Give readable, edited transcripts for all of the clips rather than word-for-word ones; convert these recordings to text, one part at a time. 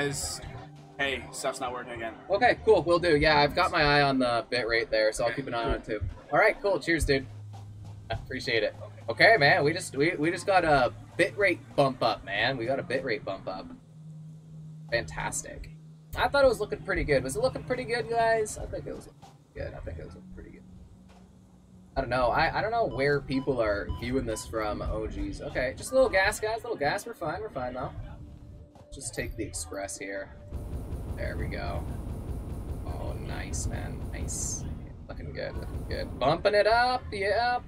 as, hey, stuff's not working again. Okay, cool, will do. Yeah, I've got my eye on the bitrate there, so I'll keep an eye on it too. All right, cool. Cheers, dude. Appreciate it. Okay, man, we just got a bitrate bump up, man. We got a bitrate bump up. Fantastic. I thought it was looking pretty good. Was it looking pretty good, guys? I think it was good. I think it was looking pretty good. I don't know. I don't know where people are viewing this from. Oh, geez. Okay, just a little gas, guys. A little gas. We're fine. We're fine now. Just take the express here. There we go. Oh, nice, man. Nice. Looking good. Looking good. Bumping it up. Yep.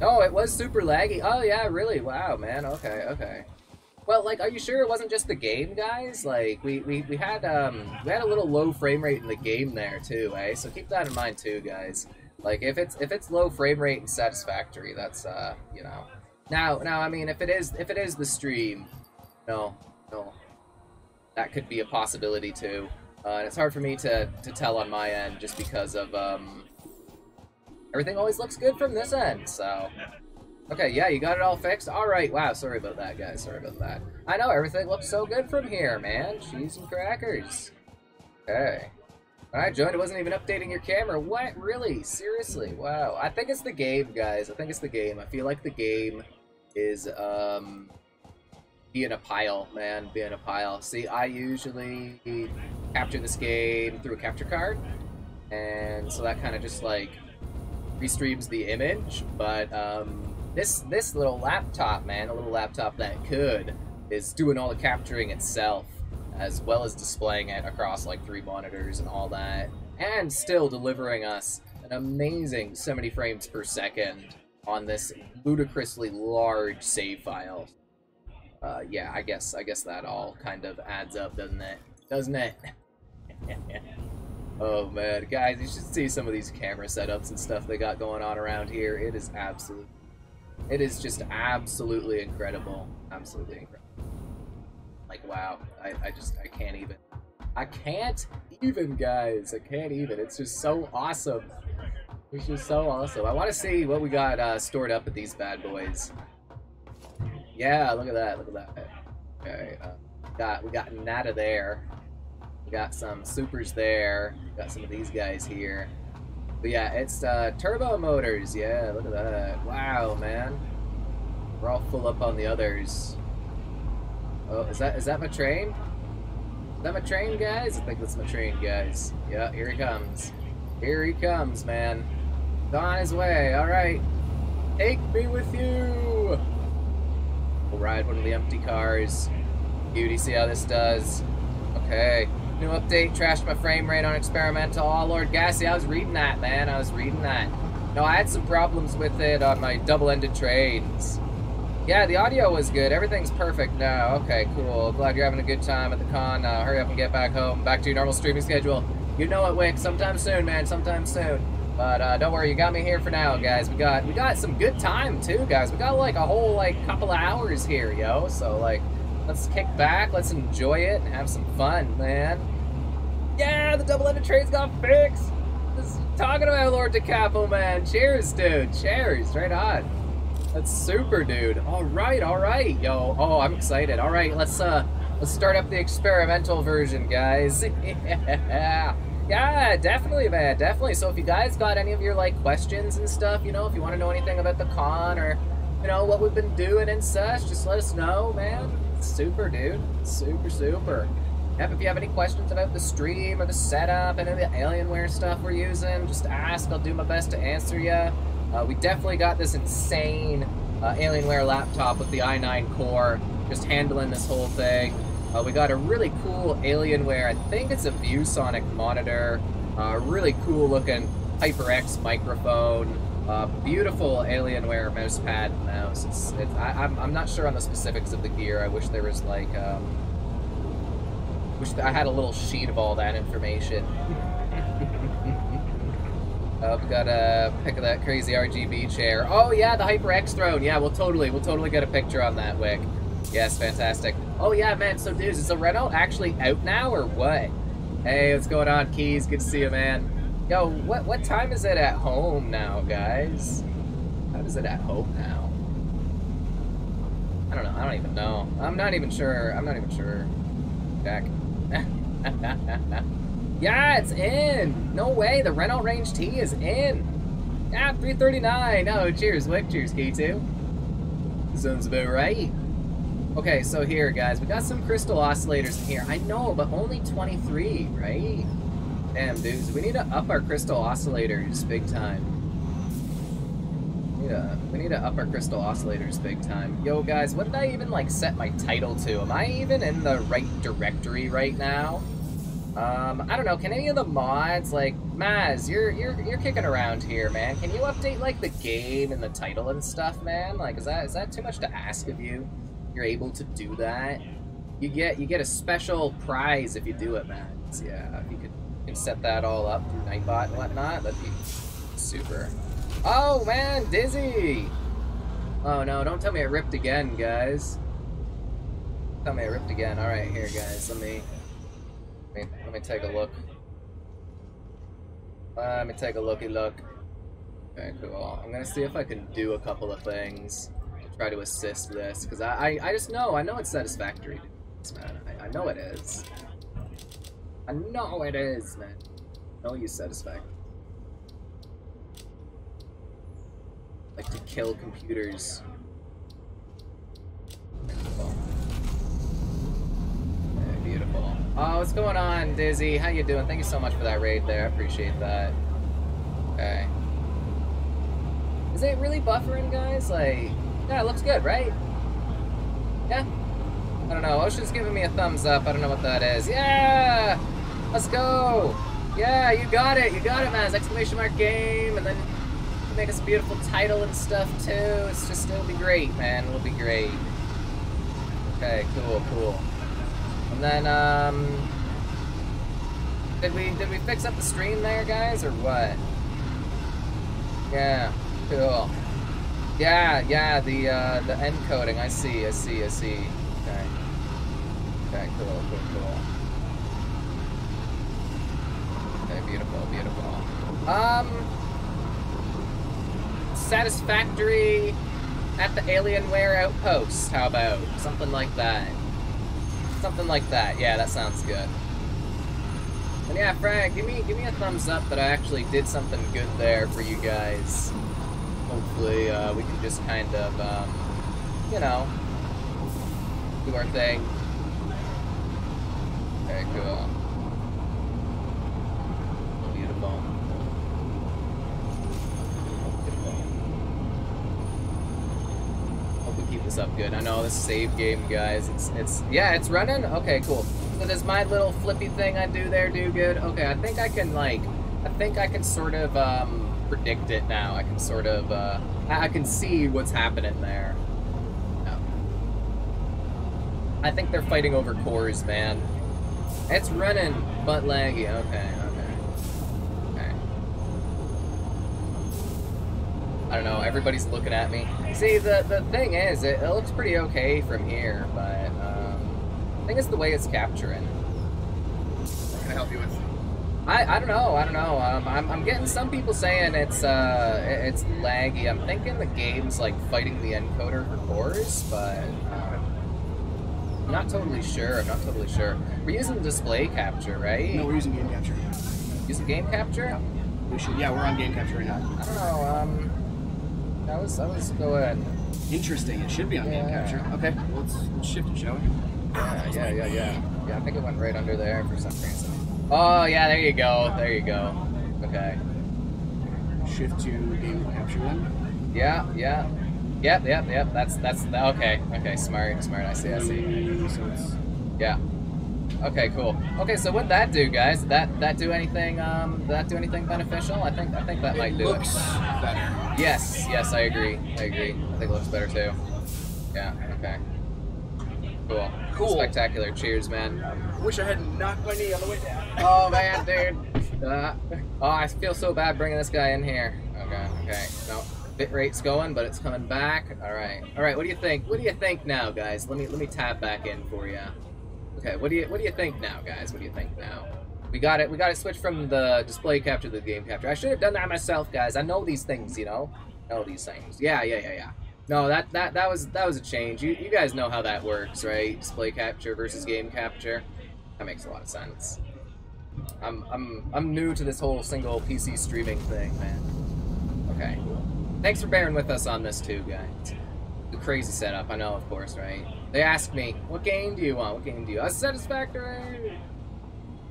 Oh, it was super laggy. Oh, yeah, really? Wow, man. Okay, okay. Well, like, are you sure it wasn't just the game, guys? Like, we had a little low frame rate in the game there, too, eh? So keep that in mind, too, guys. Like, if it's low frame rate and Satisfactory, that's, you know. Now, I mean, if it is the stream, no. That could be a possibility, too. And it's hard for me to tell on my end just because of, everything always looks good from this end, so. Okay, yeah, you got it all fixed? Alright, wow, sorry about that, guys, sorry about that. I know, everything looks so good from here, man. Cheese and crackers. Okay. Alright, Joan, it wasn't even updating your camera. What? Really? Seriously? Wow. I think it's the game, guys. I think it's the game. I feel like the game is, being a pile, man. Being a pile. See, I usually capture this game through a capture card, and so that kind of just, like, restreams the image, but this little laptop, man, a little laptop that could, is doing all the capturing itself, as well as displaying it across like 3 monitors and all that, and still delivering us an amazing 70 frames per second on this ludicrously large save file. Yeah, I guess that all kind of adds up, doesn't it? Doesn't it? Oh man, guys, you should see some of these camera setups and stuff they got going on around here. It is just absolutely incredible. Absolutely incredible. Like, wow, I can't even, guys. I can't even. It's just so awesome. It's just so awesome. I want to see what we got stored up at these bad boys. Yeah, look at that. Look at that. Okay, we got nada there. We got some supers there. We got some of these guys here. But yeah, it's turbo motors. Yeah, look at that. Wow, man. We're all full up on the others. Oh, is that my train? Is that my train, guys? I think that's my train, guys. Yeah, here he comes. Here he comes, man. He's on his way. All right, take me with you. We'll ride one of the empty cars. Beauty, see how this does. Okay. New update, trashed my frame rate on experimental. Oh, Lord Gassy, I was reading that, man. I was reading that. No, I had some problems with it on my double-ended trains. Yeah, the audio was good. Everything's perfect now. Okay, cool. Glad you're having a good time at the con. Hurry up and get back home. Back to your normal streaming schedule. You know it, Wick. Sometime soon, man. Sometime soon. But don't worry, you got me here for now, guys. We got some good time, too, guys. We got, like, a whole, like, couple of hours here, yo. So, like... let's kick back, let's enjoy it, and have some fun, man. Yeah, the double-ended train's got fixed! Just talking about Lord DiCapo, man. Cheers, dude. Cheers, right on. That's super, dude. All right, yo. Oh, I'm excited. All right, let's start up the experimental version, guys. Yeah. Yeah, definitely, man, definitely. So if you guys got any of your, like, questions and stuff, you know, if you want to know anything about the con or, you know, what we've been doing and such, just let us know, man. Super, dude. Super, super. Yep, if you have any questions about the stream or the setup and any of the Alienware stuff we're using, just ask. I'll do my best to answer you. We definitely got this insane Alienware laptop with the i9 core just handling this whole thing. We got a really cool Alienware, I think it's a ViewSonic monitor, really cool looking HyperX microphone. Beautiful Alienware mouse pad and mouse. I'm not sure on the specifics of the gear. I wish there was like, I had a little sheet of all that information. I've got a pic of that crazy RGB chair. Oh yeah, the HyperX throne. Yeah, we'll totally get a picture on that, Wick. Yes, fantastic. Oh yeah, man. So dudes, is the Renault actually out now or what? Hey, what's going on, Keys? Good to see you, man. Yo, what time is it at home now, guys? How is it at home now? I don't know. I don't even know. I'm not even sure. back. Yeah, it's in! No way, the Renault Range T is in! Ah, 339! Oh, cheers, Wick. Cheers, K2. Sounds about right. Okay, so here, guys, we got some crystal oscillators in here. I know, but only 23, right? Damn, dudes, we need to up our crystal oscillators big time. We need to up our crystal oscillators big time. Yo, guys, what did I even, like, set my title to? Am I even in the right directory right now? I don't know, can any of the mods, like, Maz, you're kicking around here, man. Can you update, like, the game and the title and stuff, man? Like, is that too much to ask of you? You're able to do that. You get a special prize if you do it, man. So, yeah, if you can set that all up through Nightbot and whatnot, that'd be super. Oh man, dizzy! Oh no, don't tell me I ripped again, guys. Don't tell me I ripped again. All right, here, guys. Let me take a look. Let me take a looky look. Okay, cool. I'm gonna see if I can do a couple of things. Try to assist this, because I just know, I know it's satisfactory, man. I know it is. I know it is, man. I know you satisfactory. Like to kill computers. Beautiful. Yeah, beautiful. Oh, what's going on, Dizzy? How you doing? Thank you so much for that raid there. I appreciate that. Okay. Is it really buffering, guys? Like... Yeah, it looks good, right? Yeah? I don't know, Ocean's giving me a thumbs up, I don't know what that is. Yeah! Let's go! Yeah, you got it, man! Exclamation mark game, and then you make us a beautiful title and stuff, too. It's just, it'll be great, man, it'll be great. Okay, cool, cool. And then, did we fix up the stream there, guys, or what? Yeah, cool. Yeah, yeah, the encoding, I see. Okay. Okay, cool. Okay, beautiful. Satisfactory at the Alienware Outpost, how about? Something like that. Something like that, yeah, that sounds good. And yeah, Frank, give me a thumbs up that I actually did something good there for you guys. Hopefully, we can just kind of, you know, do our thing. Very cool. Beautiful. Beautiful. Hope we keep this up good. I know, this save game, guys. Yeah, it's running? Okay, cool. So does my little flippy thing I do there do good? Okay, I think I can, like, sort of, predict it now. I can sort of, I can see what's happening there. No. I think they're fighting over cores, man. It's running, but laggy. Okay. I don't know, everybody's looking at me. See, the thing is, it looks pretty okay from here, but, I think it's the way it's capturing. Can I help you with it? I don't know. I'm getting some people saying it's laggy. I'm thinking the game's like fighting the encoder for cores, but I'm not totally sure. We're using display capture, right? No, we're using game capture. Using game capture? We should. Yeah, we're on game capture right now. I don't know. That was going. Interesting. It should be on game capture. Okay. Well, let's shift it, shall we? Yeah. I think it went right under there for some reason. Oh, yeah, there you go. Okay. Shift to game capture then? Yeah. Yep, that's, okay, smart, I see. So it's... Yeah. Okay, cool. Okay, so what'd that do, guys? Did that do anything beneficial? I think that might do it. It looks better. Yes, I agree. I think it looks better, too. Yeah, okay. Cool. Spectacular. Cheers, man. I wish I hadn't knocked my knee on the way down. Oh, man, dude. I feel so bad bringing this guy in here. Okay. No, bitrate's going, but it's coming back. All right. What do you think now, guys? Let me tab back in for you. Okay. What do you think now, guys? What do you think now? We got to switch from the display capture to the game capture. I should have done that myself, guys. I know these things, you know. Yeah. No, that was a change. You guys know how that works, right? Display capture versus game capture. That makes a lot of sense. I'm new to this whole single PC streaming thing, man. Okay. Thanks for bearing with us on this too, guys. The crazy setup, I know, of course, right? They asked me, what game do you want? What game do you want? Satisfactory!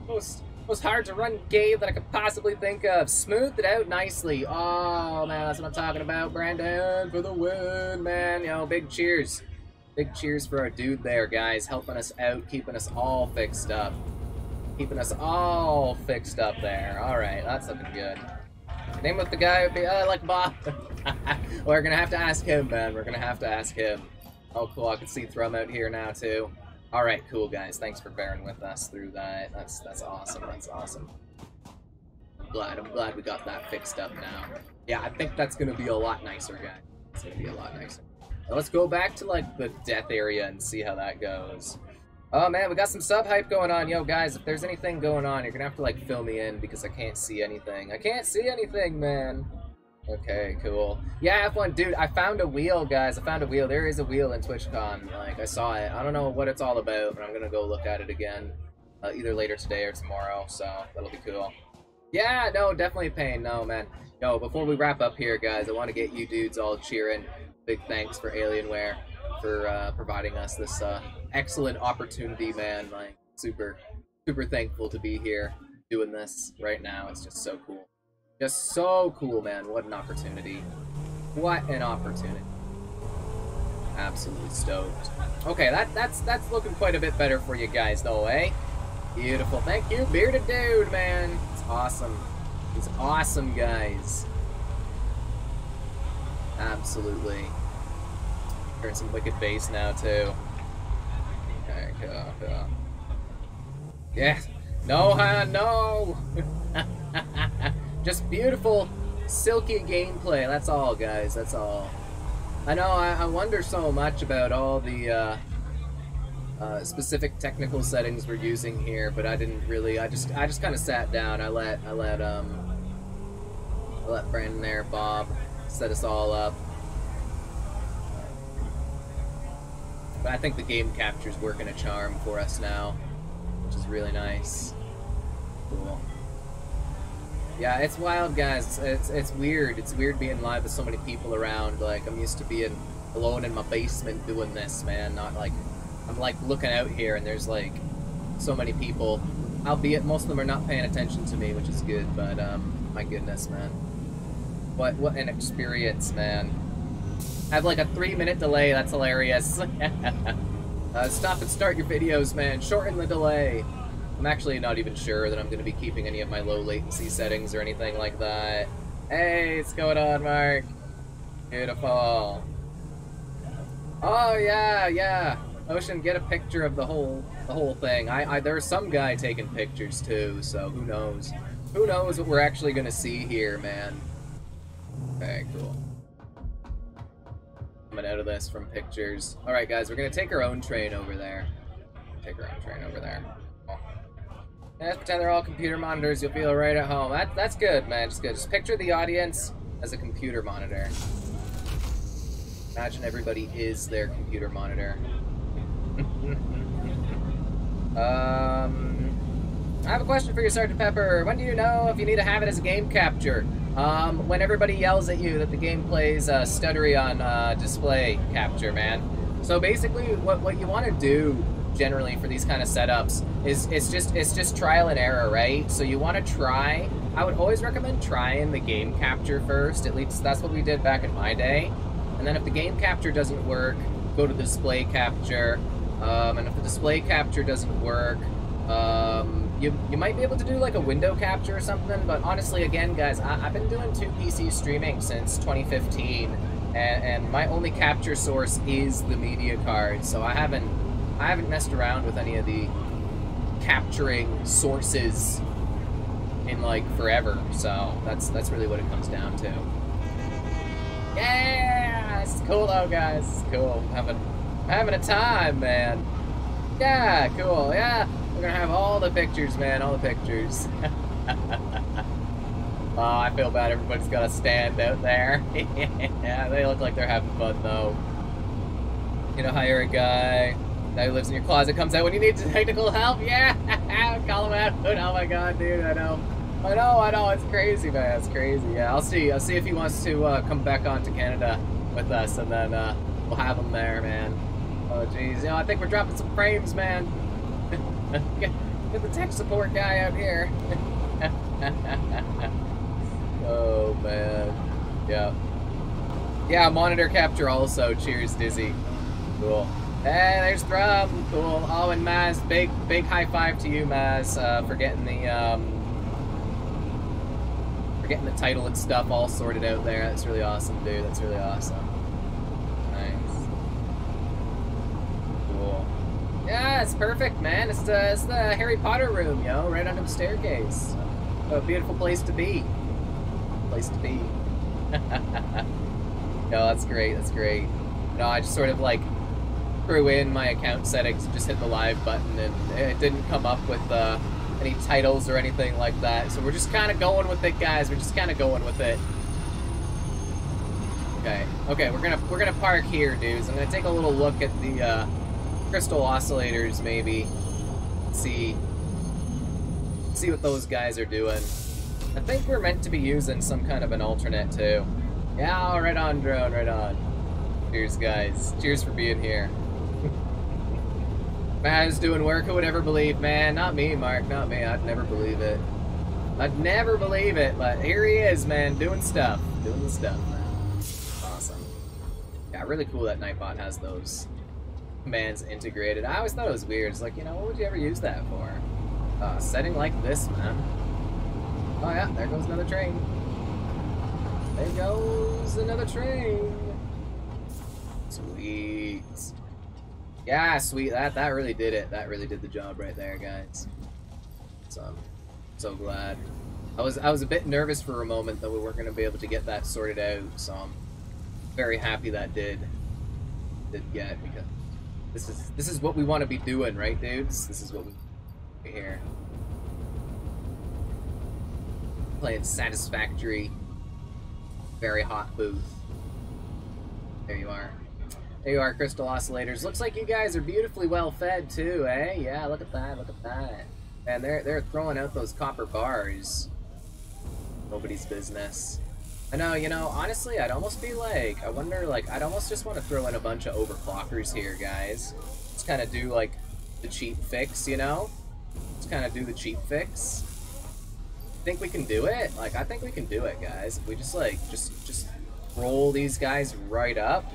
Most hard-to-run game that I could possibly think of. Smoothed it out nicely. Oh, man, that's what I'm talking about, Brandon, for the win, man. Yo, big cheers. Big cheers for our dude there, guys, helping us out, keeping us all fixed up. Keeping us all fixed up there. All right, that's looking good. Name of the guy would be, like Bob. We're gonna have to ask him, man. We're gonna have to ask him. Oh, cool. I can see Thrum out here now too. All right, cool guys. Thanks for bearing with us through that. That's awesome. That's awesome. I'm glad we got that fixed up now. Yeah, I think that's gonna be a lot nicer, guys. It's gonna be a lot nicer. Now let's go back to like the death area and see how that goes. Oh man, we got some sub hype going on. Yo guys, if there's anything going on, you're gonna have to like fill me in because I can't see anything. I can't see anything, man. Okay, cool. Yeah, F1, dude, I found a wheel, guys. I found a wheel. There is a wheel in TwitchCon. Like, I saw it. I don't know what it's all about, but I'm gonna go look at it again. Either later today or tomorrow, so that'll be cool. Yeah, no, definitely Pain. No, man. Yo, before we wrap up here, guys, I want to get you dudes all cheering. Big thanks for Alienware for providing us this excellent opportunity, man. Like, super thankful to be here doing this right now. It's just so cool. Just so cool, man. What an opportunity. What an opportunity. Absolutely stoked. Okay, that's looking quite a bit better for you guys though, eh? Beautiful. Thank you, bearded dude, man. It's awesome. It's awesome, guys. Absolutely. Hearing some wicked bass now too. Okay, cool. Yeah. No, no. Just beautiful, silky gameplay. That's all, guys. That's all. I know. I wonder so much about all the specific technical settings we're using here, but I didn't really. I just kind of sat down. I let Brandon there, Bob, set us all up. But I think the game capture's working a charm for us now, which is really nice. Cool. Yeah, it's wild, guys. It's weird. It's weird being live with so many people around. Like, I'm used to being alone in my basement doing this, man. Not like I'm like looking out here and there's like so many people. Albeit most of them are not paying attention to me, which is good. But my goodness, man, what an experience, man. I have like a 3-minute delay. That's hilarious. Stop and start your videos, man. Shorten the delay. I'm actually not even sure that I'm going to be keeping any of my low latency settings or anything like that. Hey, what's going on, Mark? Beautiful. Oh yeah, yeah. Ocean, get a picture of the whole thing. There's some guy taking pictures too, so who knows? Who knows what we're actually going to see here, man? Okay, cool. Coming out of this from pictures. All right, guys, we're going to take our own train over there. Take our own train over there. Let's pretend they're all computer monitors. You'll feel right at home. That's good, man. Just good. Just picture the audience as a computer monitor. Imagine everybody is their computer monitor. I have a question for you, Sgt. Pepper. When do you know if you need to have it as a game capture? When everybody yells at you that the game plays stuttery on display capture, man. So basically, what you want to do generally for these kind of setups is it's just trial and error, right? So you want to try. I would always recommend trying the game capture first. At least that's what we did back in my day. And then if the game capture doesn't work, go to the display capture. And if the display capture doesn't work, you might be able to do like a window capture or something. But honestly, again, guys, I've been doing 2 PC streaming since 2015, and my only capture source is the media card. So I haven't messed around with any of the capturing sources in like forever, so that's really what it comes down to. Yeah, it's cool though, guys. It's cool. Having a time, man. Yeah, cool. Yeah, we're gonna have all the pictures, man. All the pictures. Oh, I feel bad. Everybody's got a stand out there. Yeah, they look like they're having fun though. Gonna hire a guy. Guy who lives in your closet comes out when you need technical help. Yeah, call him out. Oh my god, dude, I know. I know, it's crazy, man, it's crazy. Yeah, I'll see if he wants to come back on to Canada with us, and then we'll have him there, man. Oh, jeez, you know, I think we're dropping some frames, man. Get the tech support guy out here. Oh, man. Yeah. Yeah, monitor capture also. Cheers, Dizzy. Cool. Hey, there's Thrum. Cool. Oh, and Maz, big high five to you, Maz, for getting the, getting the title and stuff all sorted out there. That's really awesome, dude. That's really awesome. Nice. Cool. Yeah, it's perfect, man. It's the Harry Potter room, yo, right under the staircase. A beautiful place to be. Place to be. Yo, that's great. That's great. No, I just sort of like threw in my account settings and just hit the live button, and it didn't come up with any titles or anything like that, so we're just kind of going with it, guys. We're just kind of going with it. Okay, okay, we're gonna park here, dudes. I'm gonna take a little look at the crystal oscillators, maybe. See what those guys are doing. I think we're meant to be using some kind of an alternate too. Yeah, right on, drone, right on. Cheers, guys. Cheers for being here. Maz doing work, who would ever believe, man? Not me, Mark, not me. I'd never believe it. I'd never believe it, but here he is, man, doing stuff. Doing the stuff, man. Awesome. Yeah, really cool that Nightbot has those commands integrated. I always thought it was weird. It's like, you know, what would you ever use that for? A setting like this, man. Oh, yeah, there goes another train. There goes another train. Sweet. Yeah, sweet. That really did it. That really did the job right there, guys. So I'm so glad. I was a bit nervous for a moment that we weren't going to be able to get that sorted out. So I'm very happy that did get, because this is what we want to be doing, right, dudes? This is what we here playing Satisfactory. Very hot booth. There you are. There you are, crystal oscillators. Looks like you guys are beautifully well fed too, eh? Yeah, look at that, look at that. Man, they're throwing out those copper bars. Nobody's business. I know, you know, honestly, I'd almost be like, I wonder, like, I'd almost just want to throw in a bunch of overclockers here, guys. Just kind of do, like, the cheap fix, you know? Just kind of do the cheap fix. Think we can do it? Like, I think we can do it, guys. If we just, like, just roll these guys right up.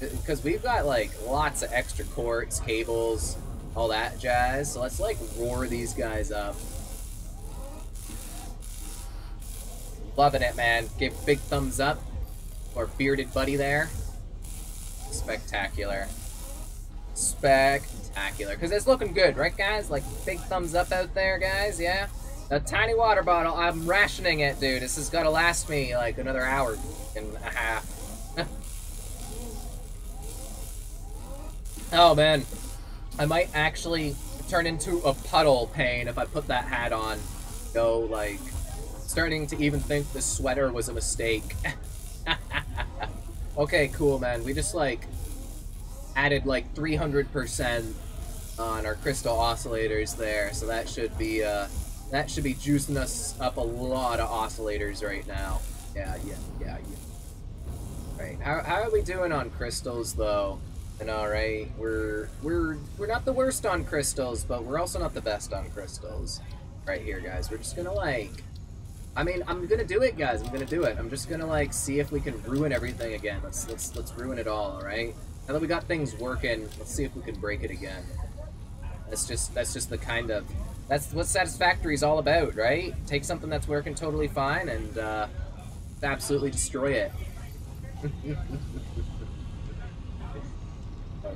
Because we've got, like, lots of extra cords, cables, all that jazz. So let's, like, roar these guys up. Loving it, man. Give big thumbs up to our bearded buddy there. Spectacular. Spectacular. Because it's looking good, right, guys? Like, big thumbs up out there, guys, yeah? A tiny water bottle. I'm rationing it, dude. This has got to last me, like, another hour and a half. Oh, man. I might actually turn into a puddle pain if I put that hat on. So, like, starting to even think the sweater was a mistake. Okay, cool, man. We just, like, added, like, 300% on our crystal oscillators there. So that should be juicing us up a lot of oscillators right now. Yeah. Right. How are we doing on crystals, though? And all right, we're not the worst on crystals, but we're also not the best on crystals. Right here, guys, we're just gonna like, I mean, I'm gonna do it, guys. I'm gonna do it. I'm just gonna like see if we can ruin everything again. Let's ruin it all. All right. Now that we got things working, let's see if we can break it again. That's just the kind of, that's what Satisfactory is all about, right? Take something that's working totally fine and absolutely destroy it.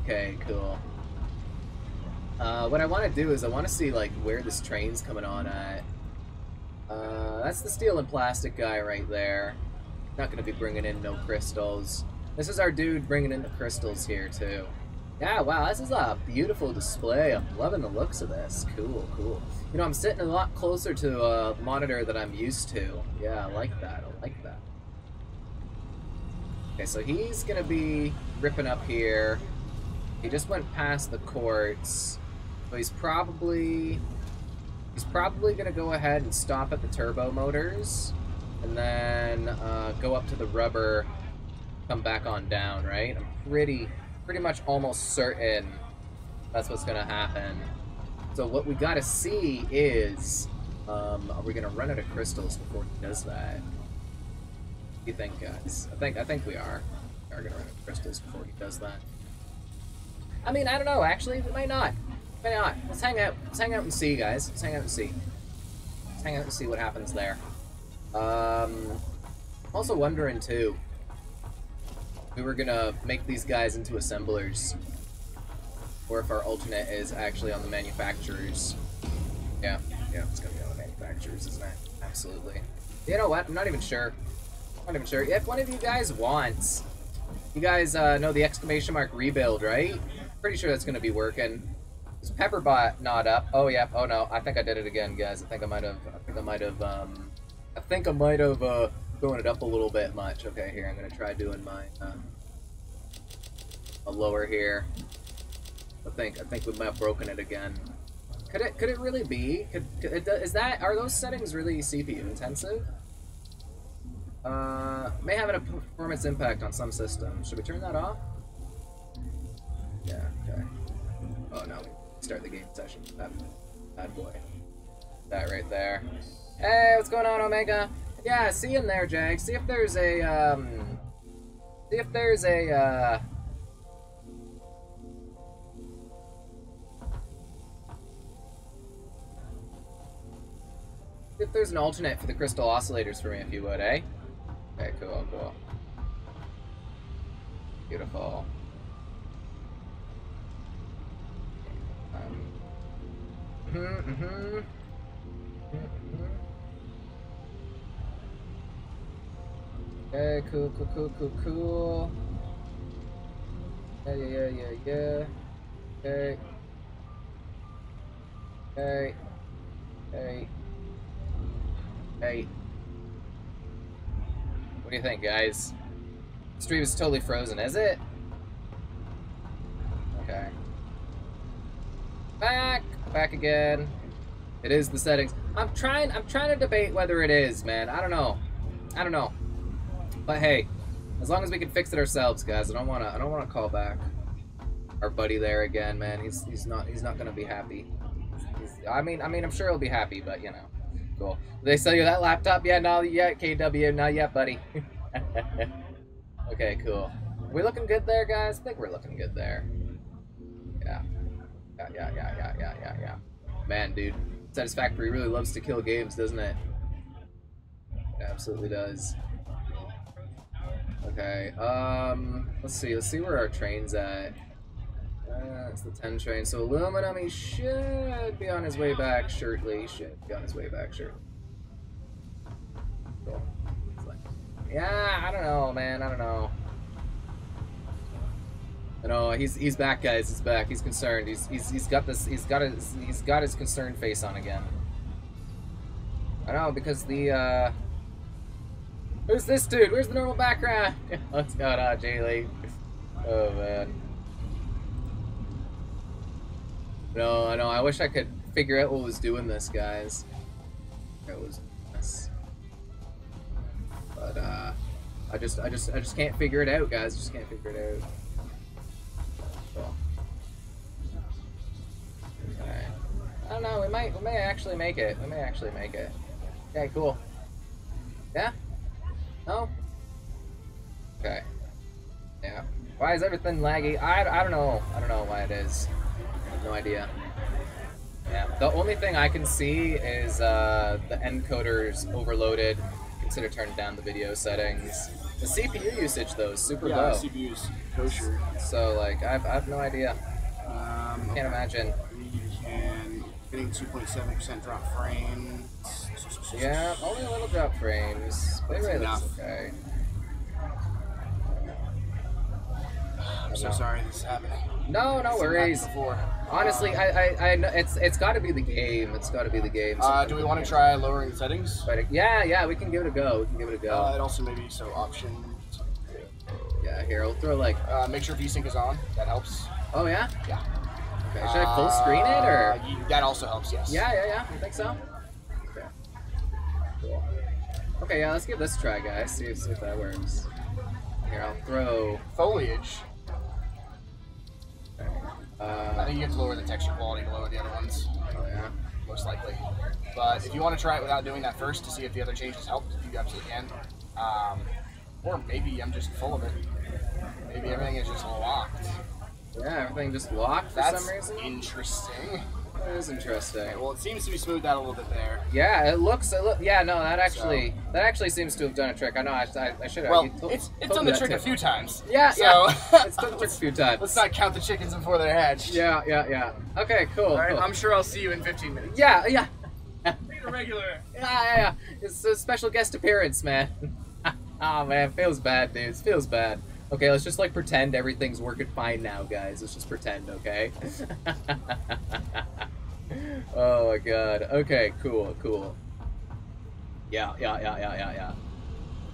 Okay, cool. What I want to do is I want to see, like, where this train's coming on at. That's the steel and plastic guy right there. Not going to be bringing in no crystals. This is our dude bringing in the crystals here, too. Yeah, wow, this is a beautiful display. I'm loving the looks of this. Cool, cool. You know, I'm sitting a lot closer to a monitor that I'm used to. Yeah, I like that. I like that. Okay, so he's going to be ripping up here. He just went past the courts, so he's probably gonna go ahead and stop at the turbo motors, and then go up to the rubber, come back on down, right? I'm pretty much almost certain that's what's gonna happen. So what we gotta see is, are we gonna run out of crystals before he does that? What do you think, guys? I think we are. We are gonna run out of crystals before he does that. I mean, I don't know, actually, we might not. We might not. Let's hang out. Let's hang out and see, guys. Let's hang out and see. Let's hang out and see what happens there. I'm also wondering, too, if we were gonna make these guys into assemblers. Or if our alternate is actually on the manufacturers. Yeah, it's gonna be on the manufacturers, isn't it? Absolutely. You know what? I'm not even sure. I'm not even sure. If one of you guys wants... You guys know the exclamation mark rebuild, right? Pretty sure that's gonna be working. Is Pepperbot not up? Oh yeah. Oh no. I think I did it again, guys. I think I might have thrown it up a little bit much. Okay, here I'm gonna try doing my a lower here. I think we might have broken it again. Could it really be? Are those settings really CPU intensive? May have a performance impact on some systems. Should we turn that off? Yeah, okay. Oh no, we start the game session. That bad boy. That right there. Hey, what's going on, Omega? Yeah, see in there, Jag. See if there's a, see if there's an alternate for the crystal oscillators for me, if you would, eh? Okay, cool. Beautiful. Okay, cool. Yeah. Okay. What do you think, guys? Stream is totally frozen, is it? Okay. Back again. It is the settings. I'm trying to debate whether it is, man. I don't know. But hey, as long as we can fix it ourselves, guys. I don't wanna call back our buddy there again, man. He's not gonna be happy. I mean, I'm sure he'll be happy, but you know. Cool. Did they sell you that laptop? Yeah, not yet, KW. Not yet, buddy. Okay, cool. Are we looking good there, guys? I think we're looking good there. Yeah. Yeah. Man, dude, Satisfactory really loves to kill games, doesn't it? It absolutely does. Okay, let's see where our train's at. It's the 10 train, so Aluminum, he should be on his way back shortly. Cool. Yeah, I don't know, man, No, he's back, guys. He's back. He's concerned. He's got this. He's got his concerned face on again. I know, because the who's this dude? Where's the normal background? What's going on, Jaylee? Oh man. No, I know. I wish I could figure out what was doing this, guys. It was this. But I just can't figure it out, guys. Just can't figure it out. Cool. Okay. I don't know, we may actually make it. Okay, cool. Yeah? No? Okay. Yeah. Why is everything laggy? I don't know why it is. I have no idea. Yeah. The only thing I can see is the encoder's overloaded. Consider turning down the video settings. The CPU usage though is super low. The CPU's kosher. So like I've no idea. Can't imagine. You can getting 2.7% drop frames. Yeah, only a little drop frames. But anyway, that's okay. I'm so sorry this is happening. No worries. Honestly, I know it's got to be the game. Do we want to try lowering the settings? Yeah, we can give it a go. And also maybe so options. Yeah, here I'll throw like. Make sure VSync is on. That helps. Oh, yeah? Yeah. Okay, should I full screen it, or? That also helps, yes. Yeah, I think so. Okay. Cool. Okay, yeah, let's give this a try, guys. See if that works. Here, I'll throw... Foliage? Okay. I think you have to lower the texture quality to lower the other ones. Oh, yeah? Most likely. But if you want to try it without doing that first to see if the other changes helped, you absolutely can. Or maybe I'm just full of it. Maybe everything is just locked. Yeah, everything just locked for some reason. That's interesting. That is interesting. Okay, well, it seems to be smoothed out a little bit there. Yeah, it looks. Yeah, no, that actually seems to have done a trick. I know. I should have. Well, it's done the trick a few times. Yeah. So it's done the trick a few times. Let's not count the chickens before they're hatched. Yeah. Okay, cool. All right, cool. I'm sure I'll see you in 15 minutes. Yeah. Being a regular. Yeah. It's a special guest appearance, man. Oh man, feels bad, dude. Feels bad. Okay, let's just like pretend everything's working fine now, guys. Let's just pretend, okay? Oh my god. Okay, cool. Yeah.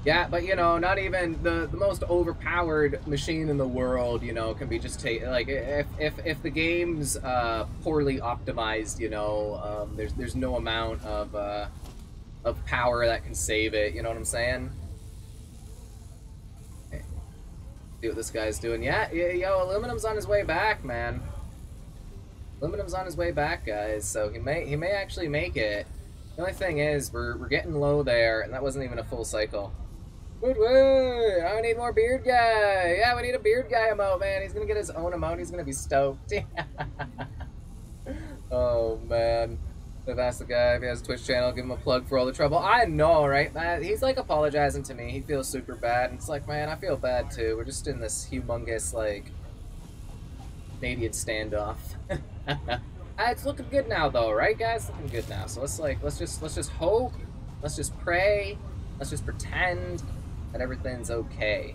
Yeah, but you know, not even the most overpowered machine in the world, you know, can be just like if the game's poorly optimized, you know, there's no amount of power that can save it. You know what I'm saying? See what this guy's doing. Yeah, yo, Aluminum's on his way back, man. Aluminum's on his way back, guys, so he may actually make it. The only thing is, we're getting low there, and that wasn't even a full cycle. Woo! I need more beard guy! Yeah, we need a beard guy emote, man. He's gonna get his own emote, he's gonna be stoked. Oh, man. I've asked the guy if he has a Twitch channel, give him a plug for all the trouble. I know, right? He's like apologizing to me. He feels super bad. And it's like, man, I feel bad too. We're just in this humongous, like, Canadian standoff. It's looking good now, though, right, guys? Looking good now. So let's just hope. Let's just pray. Let's just pretend that everything's okay.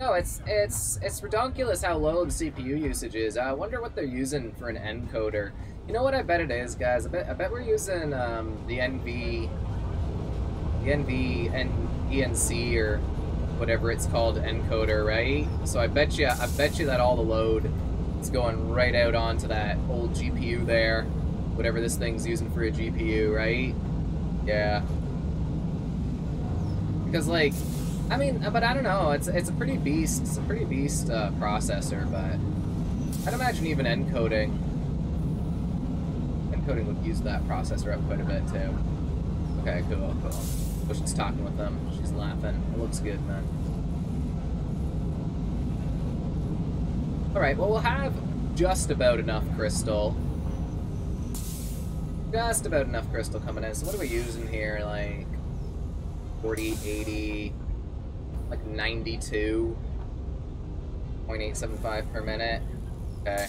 No, it's redonkulous how low the CPU usage is. I wonder what they're using for an encoder. You know what I bet it is, guys? I bet we're using the ENC or whatever it's called encoder, right? So I bet you that all the load is going right out onto that old GPU there, whatever this thing's using for a GPU, right? Yeah. Because like, I mean, but I don't know. It's a pretty beast processor, but I'd imagine even encoding would use that processor up quite a bit too. Okay, cool. Oh, she's talking with them. She's laughing. It looks good, man. Alright, well, we'll have just about enough crystal. Just about enough crystal coming in. So what are we using here? Like 40, 80, like 92, 0.875 per minute. Okay.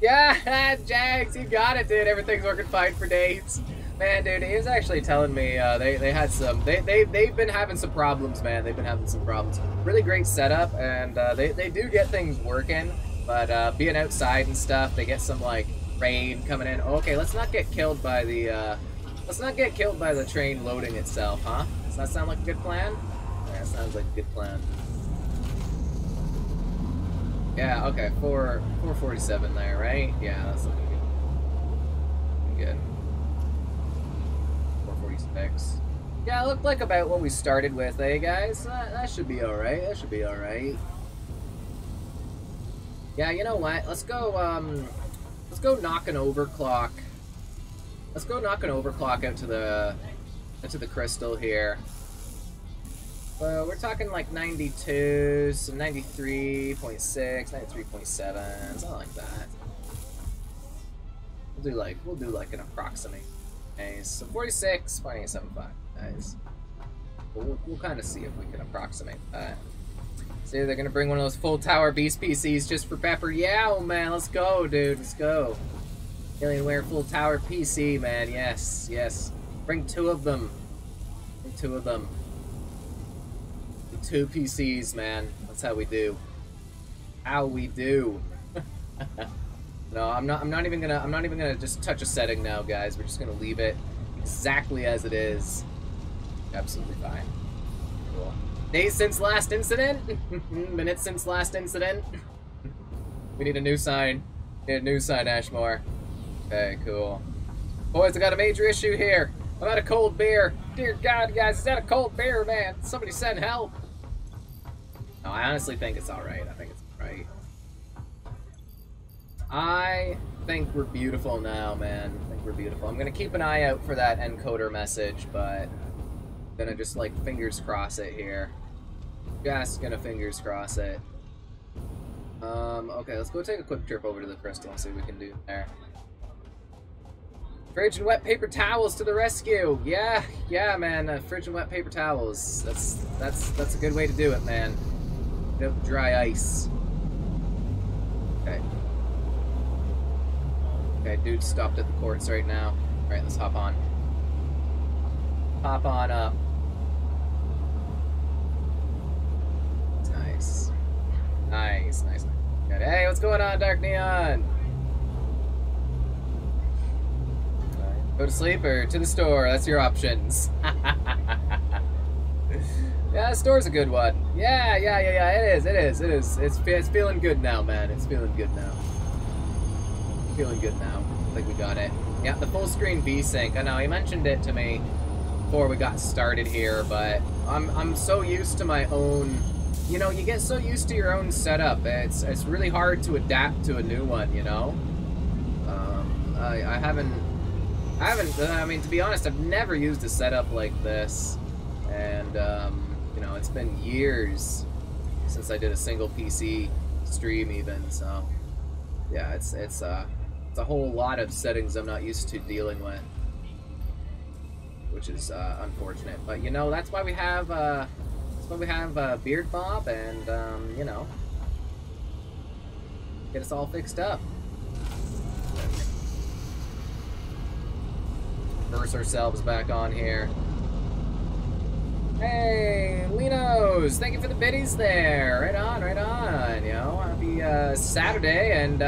Yeah, Jags, you got it, dude. Everything's working fine for days. Man, dude, he was actually telling me they've been having some problems, man. They've been having some problems. Really great setup, and they do get things working, but being outside and stuff, they get some like rain coming in. Okay, let's not get killed by the train loading itself, huh? Does that sound like a good plan? Yeah, sounds like a good plan. Yeah, okay, 447 there, right? Yeah, that's looking good. 446. Yeah, it looked like about what we started with, eh, guys? That should be alright, Yeah, you know what? Let's go knock an overclock. Let's go knock an overclock out to the, crystal here. Well, we're talking like 92, so 93.6, 93.7, something like that. We'll do like an approximate. Okay, so 46, 0.875, guys. We'll kind of see if we can approximate that. See, they're gonna bring one of those full tower beast PCs just for Pepper. Yeah, oh man, let's go, dude, let's go. Alienware full tower PC, man, yes. Bring two of them. Two PCs, man. That's how we do. No, I'm not even gonna just touch a setting now, guys. We're just gonna leave it exactly as it is. Absolutely fine. Cool. Days since last incident? Minutes since last incident? We need a new sign. Need a new sign, Ashmore. Okay, cool. Boys, I got a major issue here. I'm out of cold beer. Dear God, guys, is that a cold beer, man? Somebody send help. No, I honestly think it's alright. I think it's alright. I think we're beautiful now, man. I think we're beautiful. I'm gonna keep an eye out for that encoder message, but gonna just, like, fingers cross it here. Just gonna fingers cross it. Okay, let's go take a quick trip over to the crystal and see what we can do there. Fridge and wet paper towels to the rescue! Yeah, yeah, man, fridge and wet paper towels. That's a good way to do it, man. No dry ice. Okay. Okay, dude stopped at the courts right now. Alright, let's hop on. Hop on up. Nice. Nice, nice. Good. Hey, what's going on, Dark Neon? Go to sleep or to the store, that's your options. Yeah, the store's a good one. Yeah, it is. It's feeling good now, man. It's feeling good now. Feeling good now. I think we got it. Yeah, the full screen VSync. I know, he mentioned it to me before we got started here, but I'm so used to my own, you know, you get so used to your own setup. It's really hard to adapt to a new one, you know? I mean, to be honest, I've never used a setup like this, and, you know, it's been years since I did a single PC stream even, so, yeah, it's a whole lot of settings I'm not used to dealing with, which is unfortunate. But you know, that's why we have Beard Bob, and you know, get us all fixed up, verse ourselves back on here. Hey, Linos, thank you for the biddies there. Right on, yo. Happy Saturday, and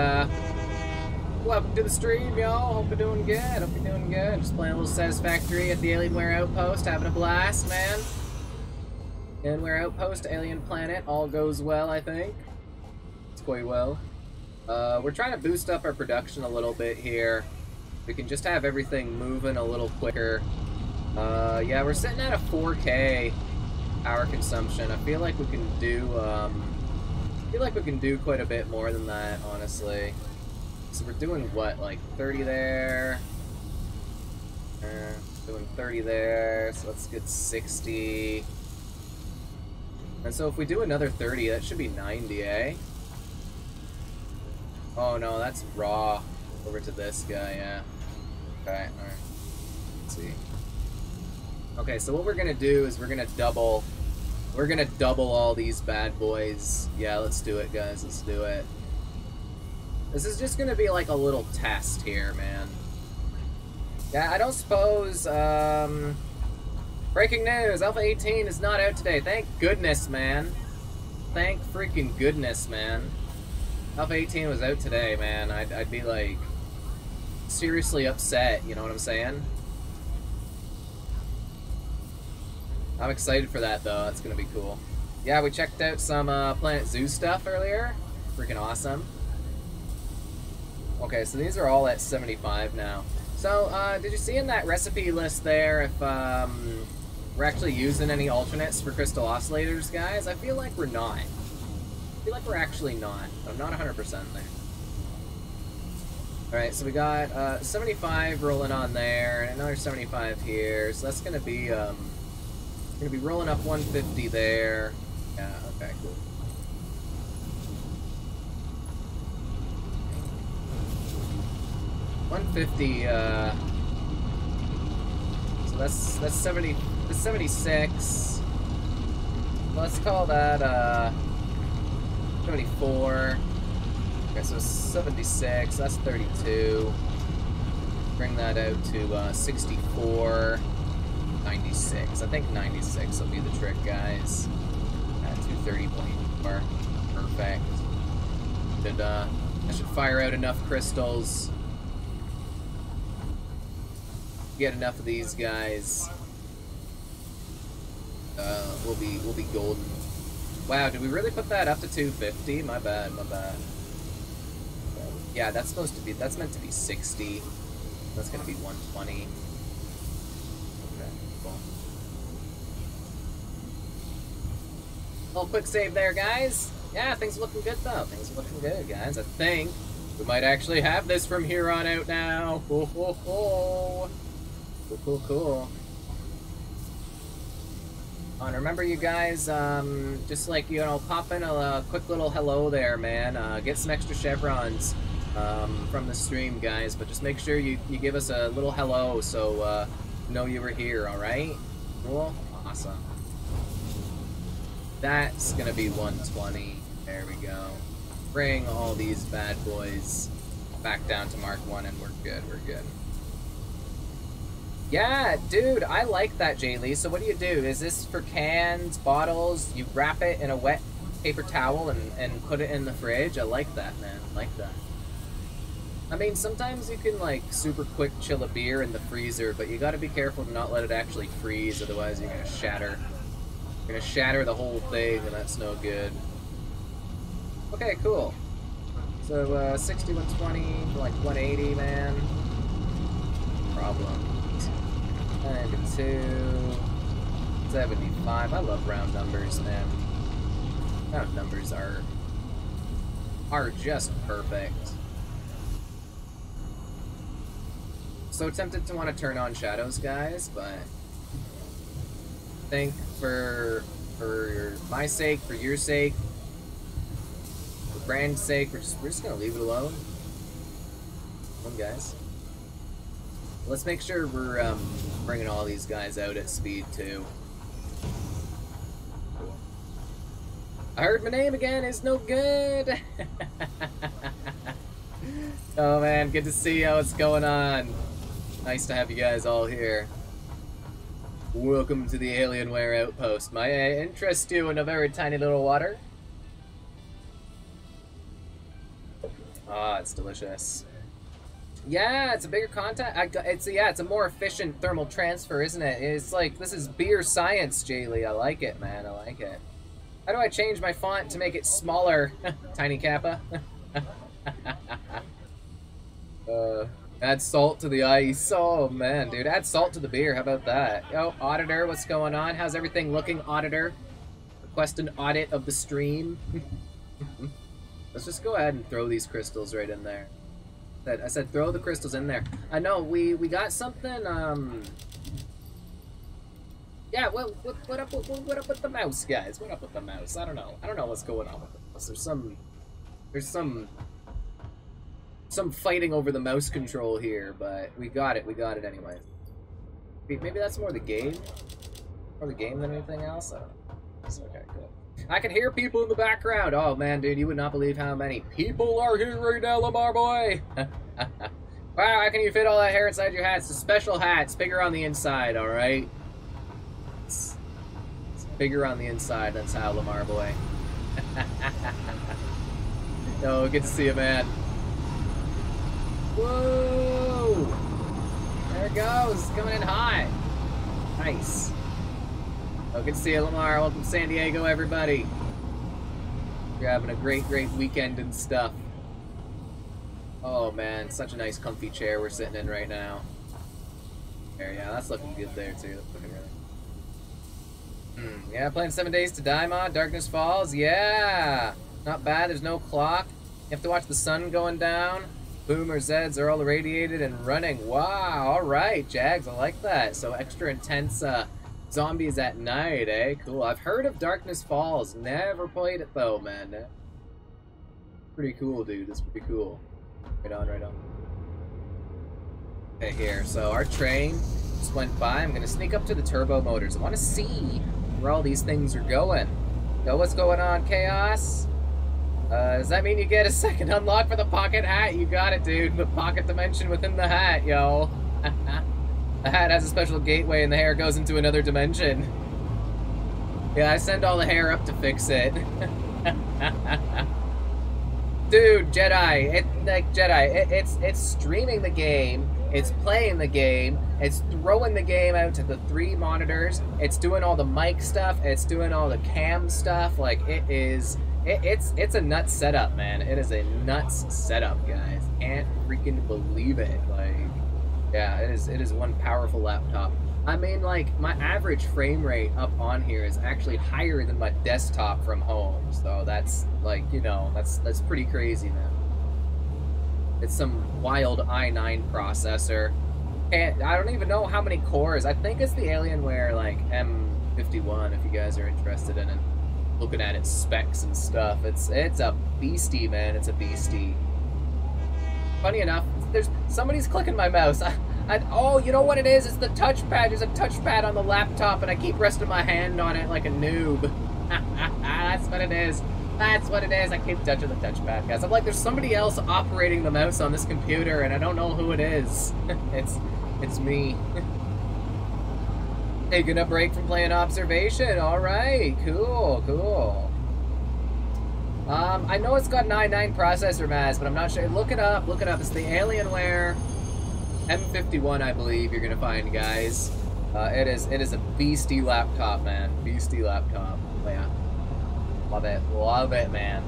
welcome to the stream, y'all. Hope you're doing good. Hope you're doing good. Just playing a little Satisfactory at the Alienware Outpost, having a blast, man. Alienware Outpost, Alien Planet, all goes well, I think. It's quite well. We're trying to boost up our production a little bit here. We can just have everything moving a little quicker. Yeah, we're sitting at a 4K power consumption. I feel like we can do, quite a bit more than that, honestly. So we're doing what, like 30 there? Doing 30 there, so let's get 60. And so if we do another 30, that should be 90, eh? Oh no, that's raw. Over to this guy, yeah. Okay, alright. Let's see. Okay, so what we're gonna do is we're gonna double all these bad boys. Yeah, let's do it, guys, let's do it. This is just gonna be like a little test here, man. Yeah, I don't suppose, breaking news, Alpha 18 is not out today. Thank goodness, man. Thank freaking goodness, man. Alpha 18 was out today, man. I'd be like, seriously upset, you know what I'm saying? I'm excited for that, though. That's gonna be cool. Yeah, we checked out some Planet Zoo stuff earlier. Freaking awesome. Okay, so these are all at 75 now. So, did you see in that recipe list there if we're actually using any alternates for crystal oscillators, guys? I feel like we're not. I feel like we're actually not. I'm not 100% there. Alright, so we got 75 rolling on there, and another 75 here, so that's gonna be, rolling up 150 there. Yeah, okay, cool. So that's 70, that's 76. Let's call that 74. Okay, so 76, that's 32. Bring that out to 64. 96. I think 96 will be the trick, guys. At 230.4. Perfect. Should, I should fire out enough crystals. Get enough of these guys. we'll be golden. Wow, did we really put that up to 250? My bad, my bad. Yeah, that's supposed to be, that's meant to be 60. That's gonna be 120. Okay, cool. Little quick save there, guys. Yeah, things are looking good though. Things are looking good, guys. I think we might actually have this from here on out now. Ho ho ho. Cool, cool, cool. And remember, you guys, just like, you know, pop in a quick little hello there, man. Get some extra chevrons from the stream, guys, but just make sure you give us a little hello so know you were here, alright? Cool? Awesome. That's gonna be 120. There we go. Bring all these bad boys back down to Mark 1 and we're good, we're good. Yeah, dude, I like that, Jaylee. So what do you do? Is this for cans, bottles? You wrap it in a wet paper towel and put it in the fridge? I like that, man. I like that. I mean, sometimes you can, like, super quick chill a beer in the freezer, but you gotta be careful to not let it actually freeze, otherwise you're gonna shatter. You're gonna shatter the whole thing, and that's no good. Okay, cool. So, 60, 120, like 180, man. Problem. 92, 75. I love round numbers, man. Round numbers are just perfect. So tempted to want to turn on shadows, guys, but I think for my sake, for your sake, for brand's sake, we're just gonna leave it alone. Come on, guys. Let's make sure we're bringing all these guys out at speed, too. Cool. I heard my name again. It's no good. Oh, man. Good to see you. What's going on? Nice to have you guys all here. Welcome to the Alienware Outpost. May I interest you in a very tiny little water? Ah, it's delicious. Yeah, it's a bigger content. It's a more efficient thermal transfer, isn't it? It's like, this is beer science, Jaylee. I like it, man. I like it. How do I change my font to make it smaller? Tiny Kappa. Add salt to the ice. Oh, man, dude. Add salt to the beer. How about that? Yo, Auditor, what's going on? How's everything looking, Auditor? Request an audit of the stream. Let's just go ahead and throw these crystals right in there. I said throw the crystals in there. I know, we got something, yeah, what up with the mouse, guys? What up with the mouse? I don't know what's going on with the mouse. There's some fighting over the mouse control here, but we got it anyway. Maybe that's more the game? More the game than anything else? I don't know. It's okay, good. I can hear people in the background. Oh, man, dude, you would not believe how many people are here right now, Lamar boy. Wow, how can you fit all that hair inside your hats? It's a special hat. It's bigger on the inside, all right? It's bigger on the inside. That's how, Lamar boy. Oh, good to see you, man. Whoa. There it goes. Coming in high. Nice. Oh, good to see you, Lamar. Welcome to San Diego, everybody. You're having a great, great weekend and stuff. Oh, man, such a nice comfy chair we're sitting in right now. There, yeah, that's looking good there, too. Yeah, playing 7 Days to Die mod, Darkness Falls. Yeah! Not bad, there's no clock. You have to watch the sun going down. Boomer Zeds are all irradiated and running. Wow, alright, Jags, I like that. So extra intense, zombies at night, eh? Cool. I've heard of Darkness Falls. Never played it though, man. Pretty cool, dude. That's pretty cool. Right on, right on. Okay, here. So our train just went by. I'm gonna sneak up to the turbo motors. I wanna see where all these things are going. Yo, what's going on, Chaos? Does that mean you get a second unlock for the pocket hat? You got it, dude. The pocket dimension within the hat, yo. The hat has a special gateway and the hair goes into another dimension. Yeah, I send all the hair up to fix it. Dude, Jedi, it's streaming the game, it's playing the game, it's throwing the game out to the 3 monitors, it's doing all the mic stuff, it's doing all the cam stuff, like, it's a nuts setup, man. It is a nuts setup, guys. Can't freaking believe it. Like, yeah, it is one powerful laptop. I mean, like, my average frame rate up on here is actually higher than my desktop from home. So that's, like, you know, that's pretty crazy, man. It's some wild i9 processor. And I don't even know how many cores. I think it's the Alienware, like, M51, if you guys are interested in it. Looking at its specs and stuff. It's a beastie, man. It's a beastie. Funny enough, somebody's clicking my mouse. Oh, you know what it is? It's the touchpad. There's a touchpad on the laptop, and I keep resting my hand on it like a noob. That's what it is. That's what it is. I keep touching the touchpad, guys. I'm like, there's somebody else operating the mouse on this computer, and I don't know who it is. It's me. Taking a break from playing Observation. All right, cool, cool. I know it's got an i9 processor, Maz, but I'm not sure. Look it up. Look it up. It's the Alienware M51, I believe you're gonna find, guys. It is a beastie laptop, man. Beastie laptop. Yeah, love it, man.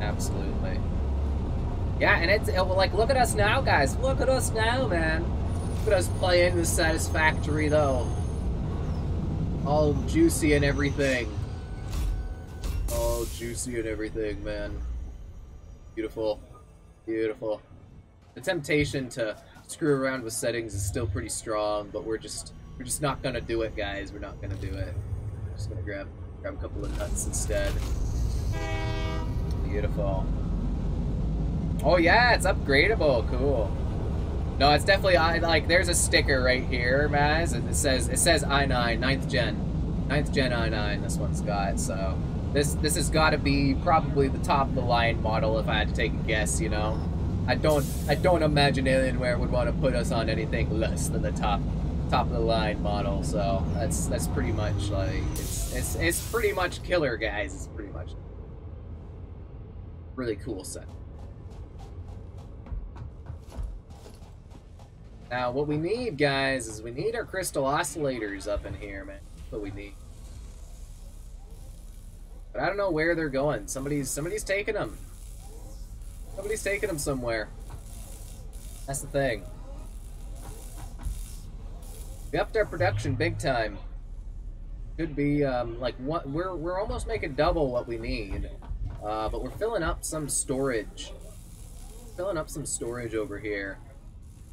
Absolutely. Yeah, and like, look at us now, guys. Look at us now, man. Look at us playing the Satisfactory, though. All juicy and everything. All juicy and everything, man. Beautiful, beautiful. The temptation to screw around with settings is still pretty strong, but we're just not gonna do it, guys. We're not gonna do it. We're just gonna grab a couple of nuts instead. Beautiful. Oh yeah, it's upgradable. Cool. No, it's definitely like, there's a sticker right here, Maz. It says i9 9th gen i9. This one's got, so this has got to be probably the top of the line model if I had to take a guess, you know. I don't imagine Alienware would want to put us on anything less than the top of the line model. So that's pretty much like, it's pretty much killer, guys. It's pretty much really cool set. Now what we need, guys, is we need our crystal oscillators up in here, man. That's what we need. But I don't know where they're going. Somebody's taking them. Somebody's taking them somewhere. That's the thing. We upped our production big time. Could be like what we're almost making double what we need, but we're filling up some storage. Filling up some storage over here.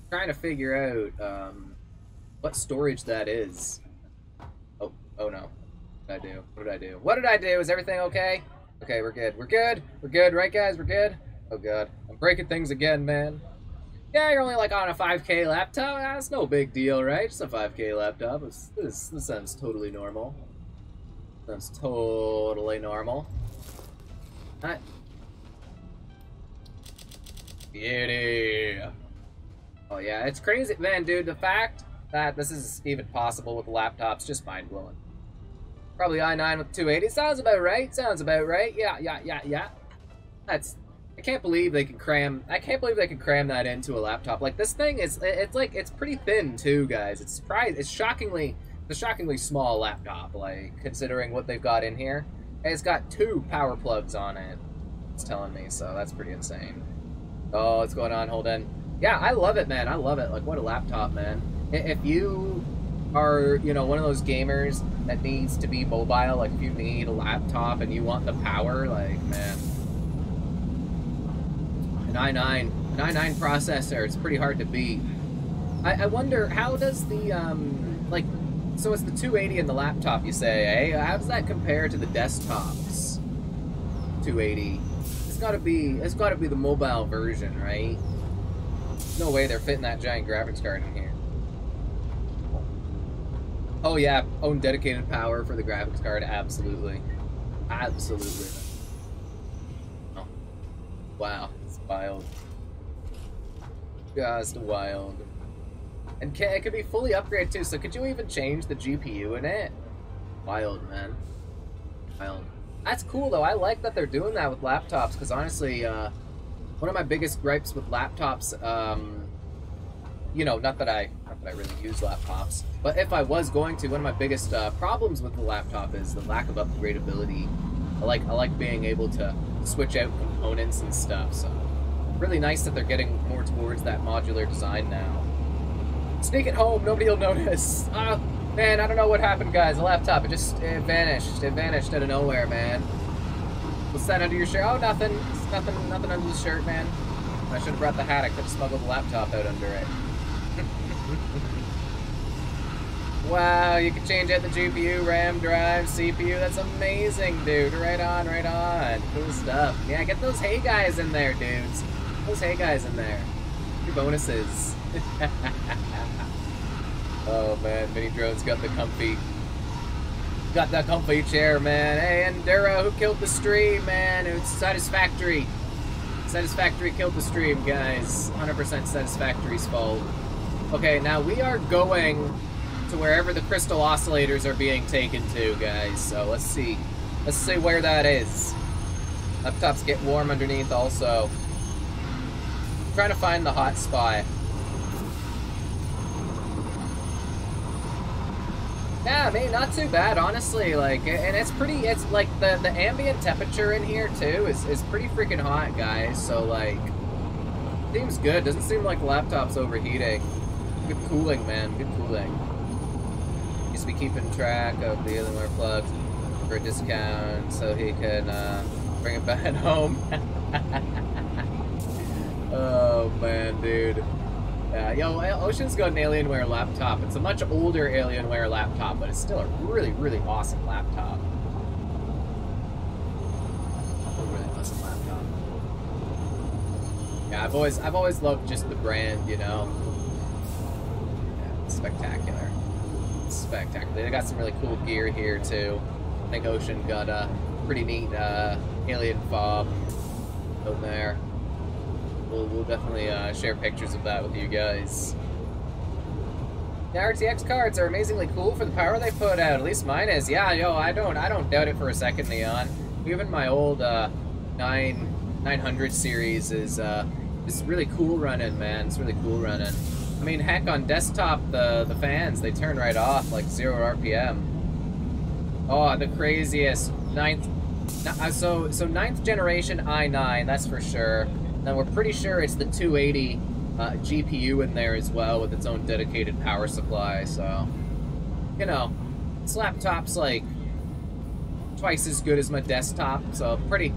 Trying to figure out what storage that is. Oh no! What did I do? What did I do? What did I do? Is everything okay? Okay, we're good. We're good. We're good, right, guys? We're good. Oh god, I'm breaking things again, man. Yeah, you're only like on a 5K laptop. That's no big deal, right? Just a 5K laptop. This sounds totally normal. Sounds totally normal. All right. Beauty. Oh yeah, it's crazy, man, dude. The fact that this is even possible with laptops, just mind blowing. Probably i9 with 280. Sounds about right. Sounds about right. Yeah, yeah, yeah, yeah. That's. I can't believe they can cram. I can't believe they can cram that into a laptop. Like this thing is. It's like, it's pretty thin too, guys. It's surprised. It's shockingly small laptop. Like, considering what they've got in here, and it's got 2 power plugs on it. It's telling me, so that's pretty insane. Oh, what's going on? Hold in. Yeah, I love it, man. I love it. Like, what a laptop, man. If you are, you know, one of those gamers that needs to be mobile, like if you need a laptop and you want the power, like, man. An i9 processor, it's pretty hard to beat. I wonder, how does the like, so it's the 280 in the laptop, you say, eh? How does that compare to the desktop's 280? It's gotta be the mobile version, right? No way they're fitting that giant graphics card in here. Oh yeah, own dedicated power for the graphics card, absolutely. Absolutely. Oh. Wow, it's wild. Just wild. And it could be fully upgraded too, so could you even change the GPU in it? Wild, man. Wild. That's cool though, I like that they're doing that with laptops, because honestly, One of my biggest gripes with laptops, you know, not that I really use laptops, but if I was going to, one of my biggest problems with the laptop is the lack of upgradability. I like being able to switch out components and stuff, so really nice that they're getting more towards that modular design now. Sneak it home, nobody'll notice. Man, I don't know what happened, guys. The laptop, it vanished. It vanished out of nowhere, man. What's that under your shirt? Oh, nothing. It's nothing under the shirt, man. I should have brought the hat. I could have smuggled the laptop out under it. Wow, you can change out the GPU, RAM, drive, CPU. That's amazing, dude. Right on, right on. Cool stuff. Yeah, get those hey guys in there, dudes. Those hey guys in there. Your bonuses. Oh man, Mini Drone's got the comfy chair, man. Hey, Endura, who killed the stream, man? It's Satisfactory. Satisfactory killed the stream, guys. 100% Satisfactory's fault. Okay, now we are going to wherever the crystal oscillators are being taken to, guys. So let's see. Let's see where that is. Laptops get warm underneath also. I'm trying to find the hot spot. Yeah, I mean, not too bad, honestly, like, and it's pretty, it's, like, the ambient temperature in here, too, is pretty freaking hot, guys, so, like, seems good, doesn't seem like laptop's overheating. Good cooling, man, good cooling. Used to be keeping track of the Alienware plugs for a discount so he can, bring it back home. Oh, man, dude. Yo, Ocean's got an Alienware laptop. It's a much older Alienware laptop, but it's still a really, really awesome laptop. A really awesome laptop. Yeah, I've always loved just the brand, you know. Yeah, it's spectacular. It's spectacular. They got some really cool gear here too. I think Ocean got a pretty neat alien fob over there. We'll definitely share pictures of that with you guys. The RTX cards are amazingly cool for the power they put out. At least mine is. Yeah, yo, I don't doubt it for a second, Neon. Even my old 900 series is really cool running, man. It's really cool running. I mean, heck, on desktop the fans they turn right off, like 0 RPM. Oh, the craziest ninth generation i9, that's for sure. And we're pretty sure it's the 280 GPU in there as well with its own dedicated power supply, so, you know, this laptop's like twice as good as my desktop, so pretty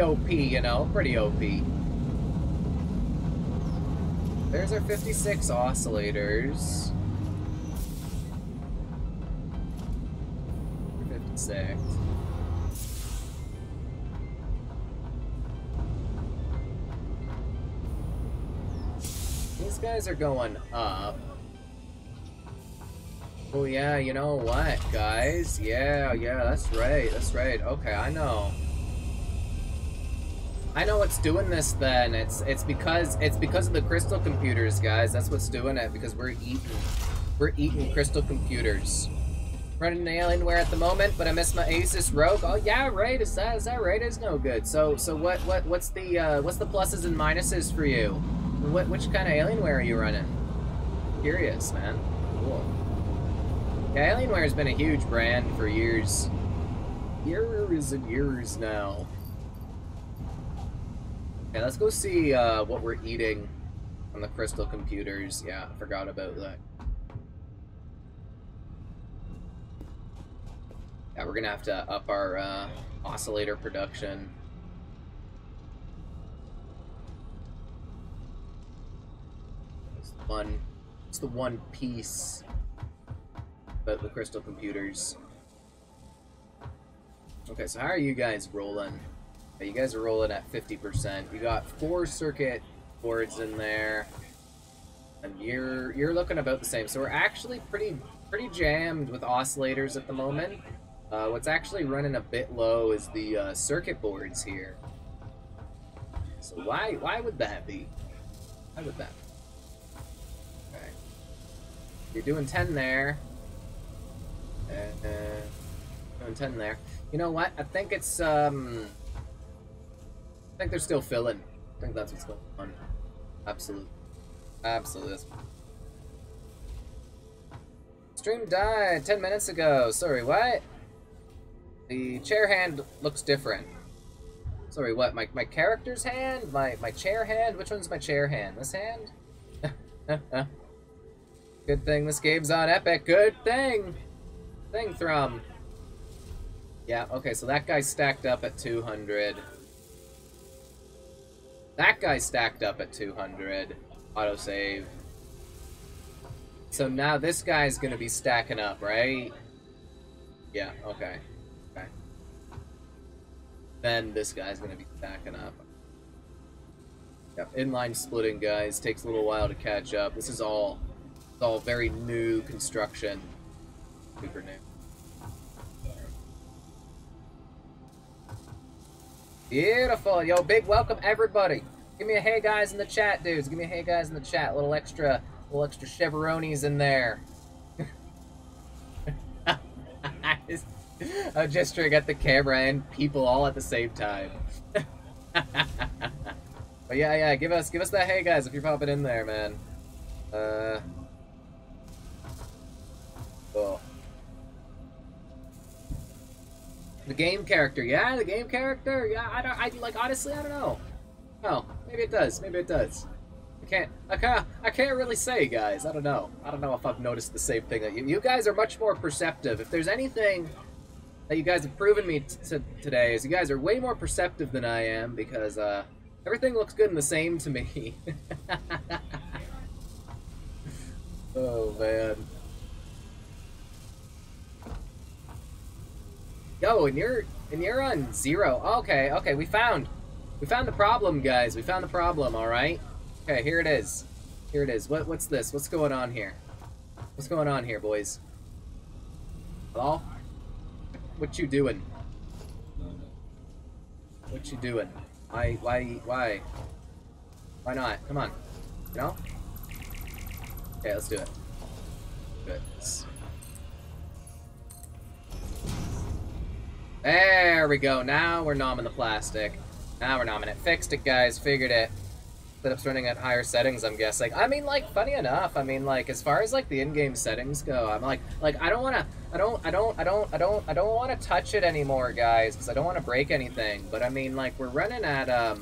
OP, you know, pretty OP. There's our 56 oscillators. 56. These guys are going up. Oh yeah, you know what, guys? Yeah, that's right, that's right. Okay, I know what's doing this then. It's because of the crystal computers, guys. That's what's doing it, because we're eating crystal computers. Running Alienware at the moment, but I miss my Asus Rogue. Oh yeah, right. Is that right? It's no good. So what's the pluses and minuses for you? Which kind of Alienware are you running? Curious, man. Cool. Yeah, Alienware has been a huge brand for years. Years and years now. Yeah, let's go see what we're eating on the crystal computers. Yeah, I forgot about that. Yeah, we're gonna have to up our oscillator production. It's the one piece about the crystal computers. Okay, so how are you guys rolling? Yeah, you guys are rolling at 50%. You got 4 circuit boards in there, and you're looking about the same. So we're actually pretty jammed with oscillators at the moment. What's actually running a bit low is the circuit boards here. So why would that be? Why would that be? You're doing 10 there. Doing 10 there. You know what? I think it's, I think they're still filling. I think that's what's going on. Absolutely. Absolutely. Stream died 10 minutes ago. Sorry, what? The chair hand looks different. Sorry, what? My character's hand? My chair hand? Which one's my chair hand? This hand? Good thing this game's on Epic. Good thing! Thrum. Yeah, okay, so that guy's stacked up at 200. That guy's stacked up at 200. Autosave. So now this guy's gonna be stacking up, right? Yeah, okay. Okay. Then this guy's gonna be stacking up. Yep, inline splitting, guys. Takes a little while to catch up. This is all, it's all very new construction. Super new. Beautiful. Yo, big welcome everybody. Give me a hey guys in the chat, dudes. Give me a hey guys in the chat. Little extra chevronies in there. I'm gesturing at the camera and people all at the same time. But yeah, give us that hey guys if you're popping in there, man. Cool. The game character, yeah? The game character? Yeah, I honestly, I don't know. Oh, maybe it does. I can't really say, guys. I don't know if I've noticed the same thing that you guys are much more perceptive. If there's anything that you guys have proven me today is you guys are way more perceptive than I am because, everything looks good and the same to me. Oh, man. Yo, and you're on zero. Okay, we found the problem, guys. We found the problem, alright? Okay, here it is. Here it is. What's this? What's going on here? What's going on here, boys? Hello? What you doing? What you doing? Why? Why not? Come on. You know? Okay, let's do it. Good. There we go. Now we're nomming the plastic. Now we're nomming it. Fixed it, guys. Figured it. Setup's running at higher settings, I'm guessing. I mean, like, funny enough. I mean, like, as far as like the in-game settings go, I'm like, I don't want to touch it anymore, guys, because I don't want to break anything. But I mean, like, we're running at I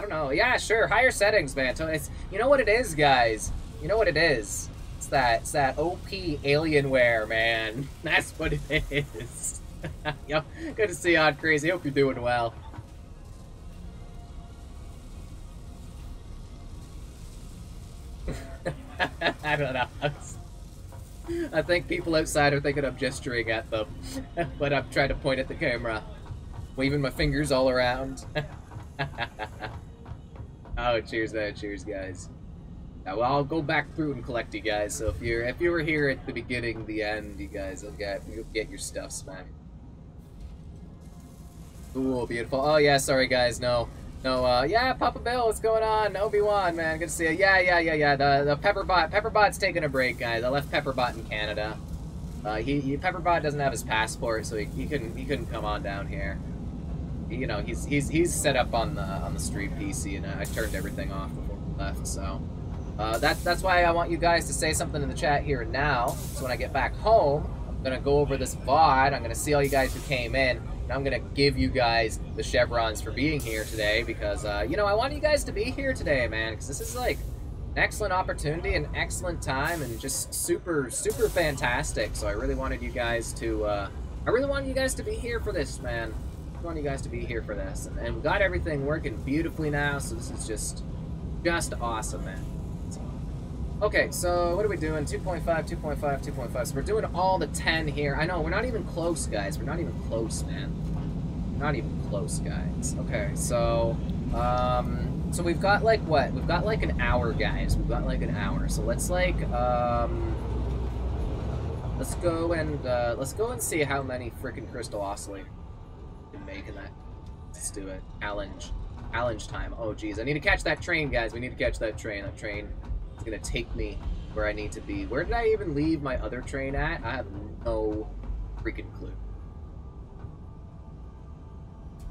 don't know. Yeah, sure. Higher settings, man. So it's, you know what it is, guys. You know what it is. It's that OP Alienware, man. That's what it is. Yo, good to see you, Odd Crazy. Hope you're doing well. I don't know. I think people outside are thinking I'm gesturing at them, but I'm trying to point at the camera, waving my fingers all around. Oh, cheers, man! Cheers, guys. Now, I'll go back through and collect you guys. So if you were here at the beginning, the end, you guys will get your stuffs, man. Ooh, beautiful. Oh yeah, sorry guys, no. Yeah, Papa Bill, what's going on? Obi-Wan, man, good to see you. Yeah. The Pepperbot's taking a break, guys. I left Pepperbot in Canada. Pepperbot doesn't have his passport, so he couldn't come on down here. You know, he's set up on the stream PC, and I turned everything off before we left, so. That's why I want you guys to say something in the chat here and now. So when I get back home, I'm gonna go over this VOD, I'm gonna see all you guys who came in, and I'm gonna give you guys the chevrons for being here today, because, you know, I want you guys to be here today, man, because this is, like, an excellent opportunity, an excellent time, and just super, super fantastic. So I really wanted you guys to, be here for this, man. I want you guys to be here for this. And we got everything working beautifully now, so this is just awesome, man. Okay, so what are we doing? 2.5, 2.5, 2.5. So we're doing all the 10 here. I know, we're not even close, guys. We're not even close, man. We're not even close, guys. Okay, so so we've got like what? We've got like an hour, guys. We've got like an hour. So let's like let's go and see how many freaking crystal oscillators we can make in that. Let's do it. Challenge time. Oh geez. I need to catch that train, guys. We need to catch that train. That train gonna take me where I need to be. Where did I even leave my other train at? I have no freaking clue.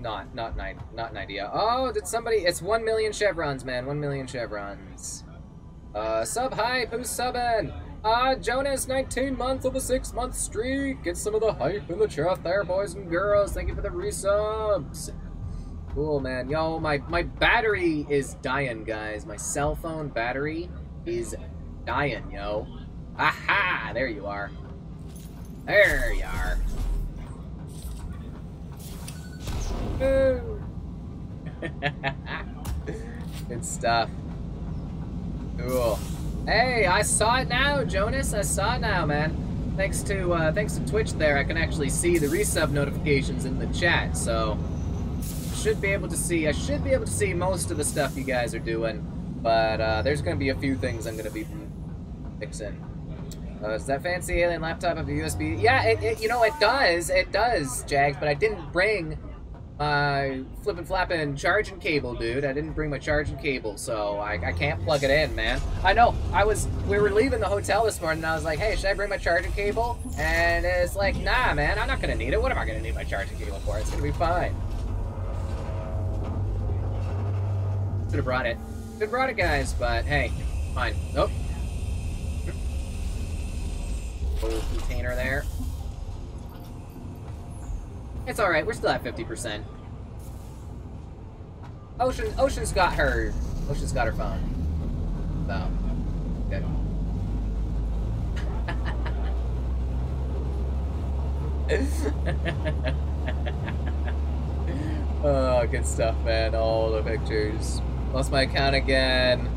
Not an idea. Oh, did somebody... It's 1,000,000 chevrons, man. 1,000,000 chevrons. Sub hype, who's subbing? Jonas, 19 months of a 6-month streak. Get some of the hype in the chat there, boys and girls. Thank you for the resubs. Cool, man. Yo, my battery is dying, guys. My cell phone battery is dying, yo. Aha! There you are. There you are. Good stuff. Cool. Hey, I saw it now, Jonas. I saw it now, man. Thanks to Twitch there, I can actually see the resub notifications in the chat, so should be able to see. I should be able to see most of the stuff you guys are doing, but there's gonna be a few things I'm gonna be fixing. Does that fancy alien laptop have a USB? Yeah, it you know, it does, Jags. But I didn't bring my flippin' flappin' charging cable, dude. I didn't bring my charging cable, so I can't plug it in, man. I know, we were leaving the hotel this morning, and I was like, hey, should I bring my charging cable? And it's like, nah, man, I'm not gonna need it. What am I gonna need my charging cable for? It's gonna be fine. Should've brought it. Should've brought it, guys, but hey, fine. Nope. Little container there. It's alright, we're still at 50%. Ocean's got her... Ocean's got her phone. So... Good. Oh, good stuff, man. All the pictures. Lost my account again.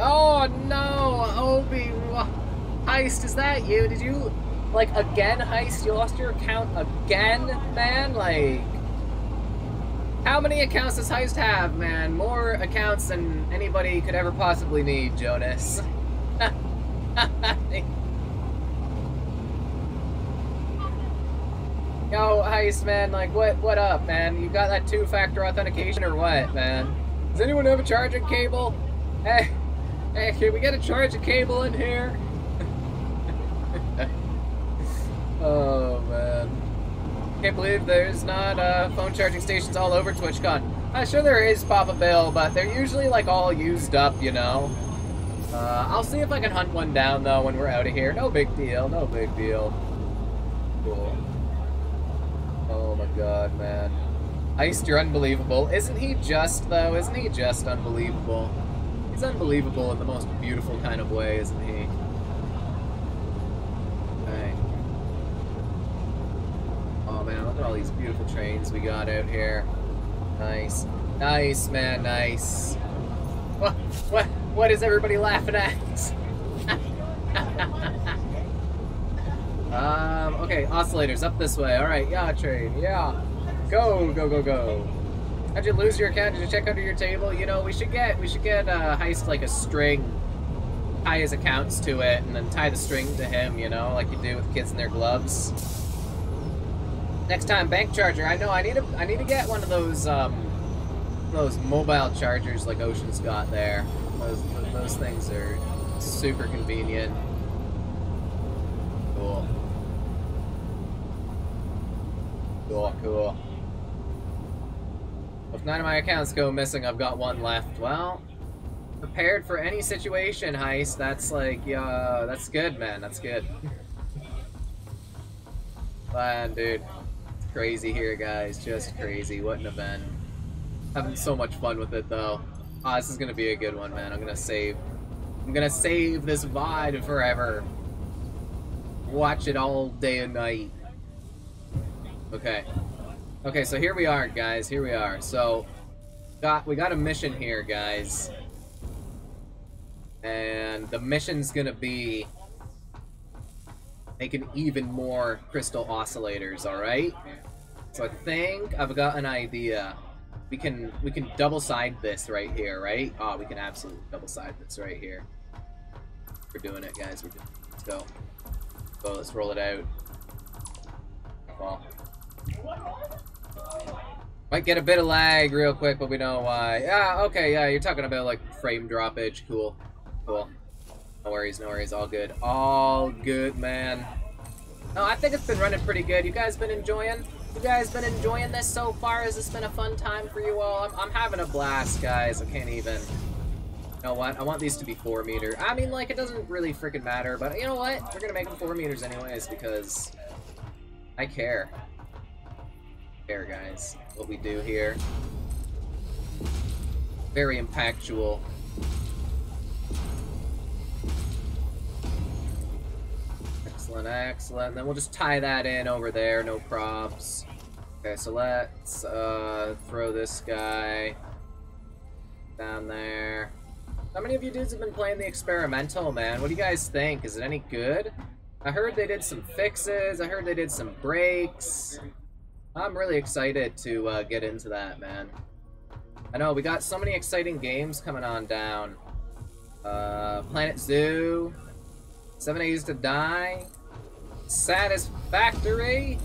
Oh, no! Obi-Wan! Heist, is that you? Did you... Like, again, Heist, you lost your account again, man? Like, how many accounts does Heist have, man? More accounts than anybody could ever possibly need, Jonas. Yo, Heist, man, like, what up, man? You got that two-factor authentication or what, man? Does anyone have a charging cable? Hey, can we get a charging cable in here? Oh, man. Can't believe there's not phone charging stations all over TwitchCon. I'm sure there is, Papa Bill, but they're usually, like, all used up, you know? I'll see if I can hunt one down, though, when we're out of here. No big deal, no big deal. Cool. Oh, my God, man. Iced, you're unbelievable. Isn't he just, though? Isn't he just unbelievable? He's unbelievable in the most beautiful kind of way, isn't he? Oh man, look at all these beautiful trains we got out here. Nice. Nice, man, nice. What is everybody laughing at? Okay, oscillators, up this way. Alright, yeah, train, yeah. Go, go, go, go. How'd you lose your account? Did you check under your table? You know, we should get Heist like a string. Tie his accounts to it, and then tie the string to him, you know, like you do with kids in their gloves. Next time, bank charger. I know I need to get one of those mobile chargers like Ocean's got there. Those things are super convenient. Cool. Cool, cool. If none of my accounts go missing, I've got one left. Well, prepared for any situation, Heist. That's like, yeah, that's good, man. That's good. Man, dude. Crazy here, guys. Just crazy. What an event. Having so much fun with it, though. Ah, oh, this is gonna be a good one, man. I'm gonna save this VOD forever. Watch it all day and night. Okay. Okay, so here we are, guys. Here we are. So, we got a mission here, guys. And the mission's gonna be making even more crystal oscillators, alright? So I think I've got an idea. We can double side this right here, right? Oh, we can absolutely double side this right here. We're doing it, guys. We're doing it. Let's go. Go, let's roll it out. Well, might get a bit of lag real quick, but we know why. Yeah, okay, yeah, you're talking about like frame droppage, cool. Cool. No worries, no worries. All good. All good, man. Oh, I think it's been running pretty good. You guys been enjoying? you guys been enjoying this so far? Has this been a fun time for you all? I'm having a blast, guys. I can't even. You know what? I want these to be 4 meter. I mean, like, it doesn't really freaking matter, but you know what? We're gonna make them 4 meters anyways because I care. I care, guys. What we do here. Very impactful. Excellent, excellent. And then we'll just tie that in over there, no props. Okay, so let's throw this guy down there. How many of you dudes have been playing the experimental, man? What do you guys think? Is it any good? I heard they did some fixes. I heard they did some breaks. I'm really excited to get into that, man. I know, we got so many exciting games coming on down. Planet Zoo, 7 Days to Die, Satisfactory.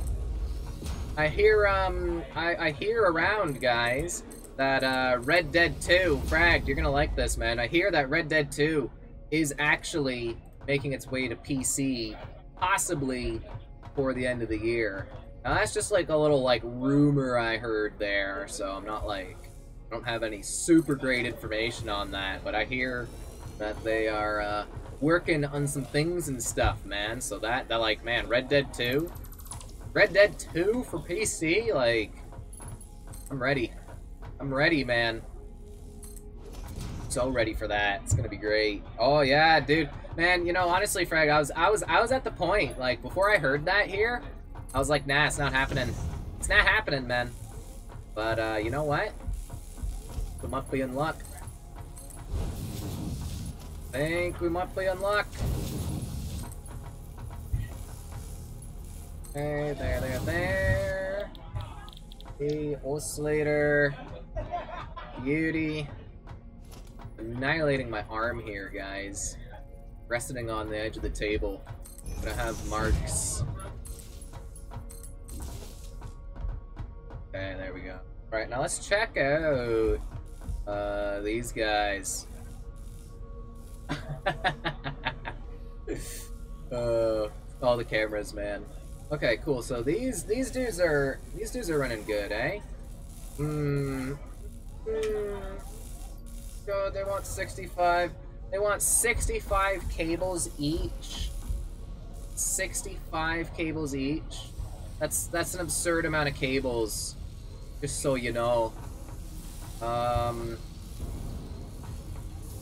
I hear around, guys, that Red Dead 2, Fragged, you're gonna like this, man. I hear that Red Dead 2 is actually making its way to PC, possibly before the end of the year. Now that's just like a little like rumor I heard there, so I'm not like, I don't have any super great information on that, but I hear that they are working on some things and stuff, man. So that, they're like, man, Red Dead 2? Red Dead 2 for PC? Like, I'm ready. I'm ready, man. So ready for that. It's gonna be great. Oh yeah, dude. Man, you know, honestly, Frag, I was at the point, like, before I heard that here, I was like, nah, it's not happening. It's not happening, man. But, you know what? We might be in luck. I think we might be in luck. Hey, there. The oscillator. Beauty. Annihilating my arm here, guys. Resting on the edge of the table. I'm gonna have marks. Okay, there we go. Alright, now let's check out these guys. All the cameras, man. Okay, cool. So these dudes are running good, eh? God, they want 65. They want 65 cables each. 65 cables each. That's an absurd amount of cables. Just so you know.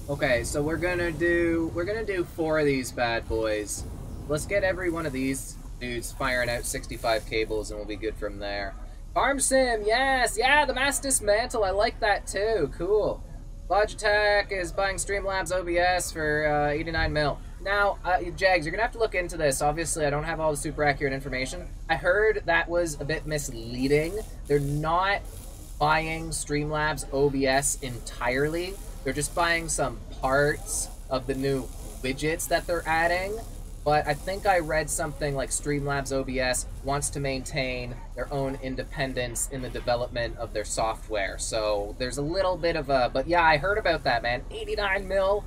Okay, so we're gonna do 4 of these bad boys. Let's get every one of these dudes firing out 65 cables and we'll be good from there. Farm Sim, yes! Yeah, the mass dismantle, I like that too, cool. Logitech is buying Streamlabs OBS for 89 mil. Now, Jags, you're gonna have to look into this. Obviously, I don't have all the super accurate information. I heard that was a bit misleading. They're not buying Streamlabs OBS entirely. They're just buying some parts of the new widgets that they're adding. But I think I read something like Streamlabs OBS wants to maintain their own independence in the development of their software. So there's a little bit of a, but yeah, I heard about that, man. 89 mil.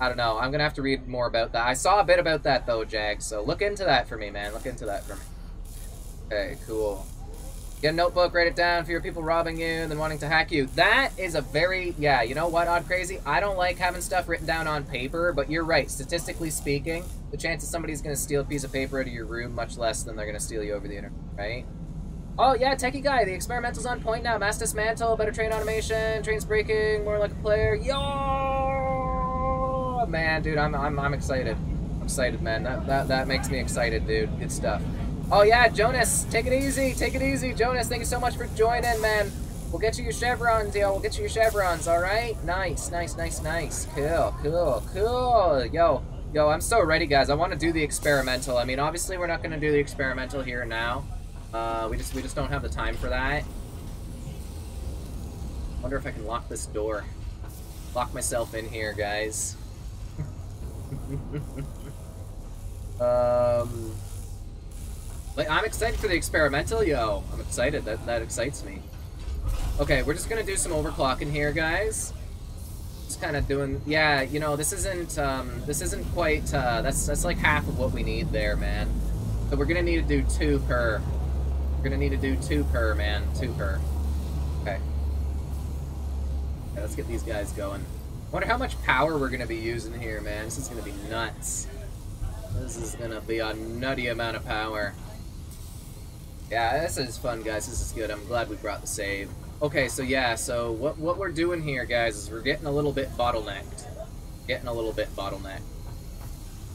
I don't know. I'm gonna have to read more about that. I saw a bit about that though, Jag. So look into that for me, man. Look into that for me. Okay, cool. Get a notebook, write it down for your people robbing you and then wanting to hack you. That is a very, yeah, you know what, Odd Crazy? I don't like having stuff written down on paper, but you're right. Statistically speaking, the chances somebody's gonna steal a piece of paper out of your room, much less than they're gonna steal you over the internet, right? Oh yeah, Techie Guy, the experimental's on point now. Mass dismantle, better train automation, trains breaking, more like a player. Yo! Man, dude, I'm excited. I'm excited, man. That makes me excited, dude. Good stuff. Oh yeah, Jonas, take it easy. Take it easy, Jonas. Thank you so much for joining, man. We'll get you your chevrons, yo. We'll get you your chevrons. All right. Nice, nice, nice, nice. Cool, cool, cool. Yo. I'm so ready, guys. I want to do the experimental. I mean, obviously, we're not gonna do the experimental here now. We just don't have the time for that. Wonder if I can lock this door. Lock myself in here, guys. Like, I'm excited for the experimental, yo. I'm excited. That excites me. Okay, we're just gonna do some overclocking here, guys. Just kind of doing, yeah. You know, this isn't quite. That's like half of what we need there, man. So we're gonna need to do 2 per. We're gonna need to do two per, man. Two per. Okay. Yeah, let's get these guys going. Wonder how much power we're gonna be using here, man. This is gonna be nuts. This is gonna be a nutty amount of power. Yeah, this is fun, guys. This is good. I'm glad we brought the save. Okay, so yeah, so what we're doing here, guys, is we're getting a little bit bottlenecked. Getting a little bit bottlenecked.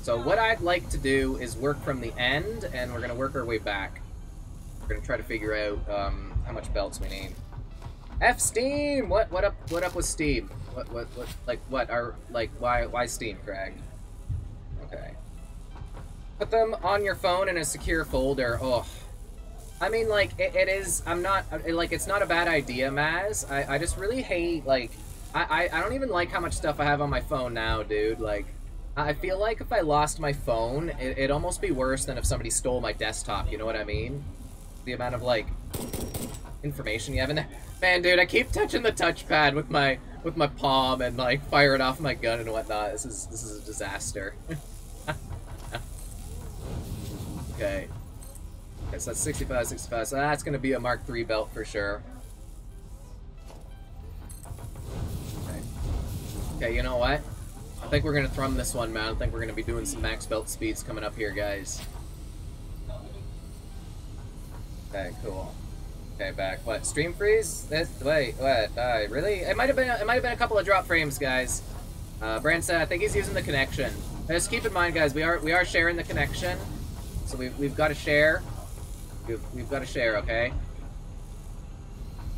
So what I'd like to do is work from the end, and we're gonna work our way back. We're gonna try to figure out how much belts we need. F Steam. What up with Steam? What like what are like why Steam cragged? Okay. Put them on your phone in a secure folder. Oh. I mean, like, it is, I'm not, like, it's not a bad idea, Maz. I just really hate, like, I don't even like how much stuff I have on my phone now, dude. Like, I feel like if I lost my phone, it'd almost be worse than if somebody stole my desktop, you know what I mean? The amount of, like, information you have in there. Man, dude, I keep touching the touchpad with my palm and, like, firing off my gun and whatnot. This is a disaster. Okay. Okay, so that's 65, 65, so that's gonna be a Mark III belt for sure. Okay. Okay, you know what? I think we're gonna thrum this one, man. I think we're gonna be doing some max belt speeds coming up here, guys. Okay, cool. Okay, back. What? Stream freeze? This, wait, what? Really? It might have been a couple of drop frames, guys. Brand said I think he's using the connection. Now, just keep in mind, guys, we are sharing the connection, so we've got to share. We've got to share, okay?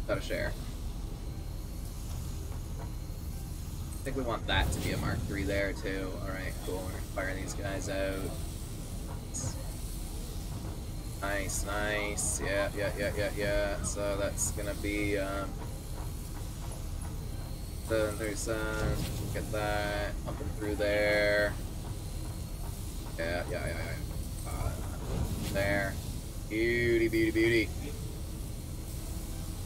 Got to share. I think we want that to be a Mark III there, too. Alright, cool. We're going to fire these guys out. Nice, nice. Yeah. So that's going to be, 737. Get that. Up and through there. Yeah. There. Beauty, beauty, beauty.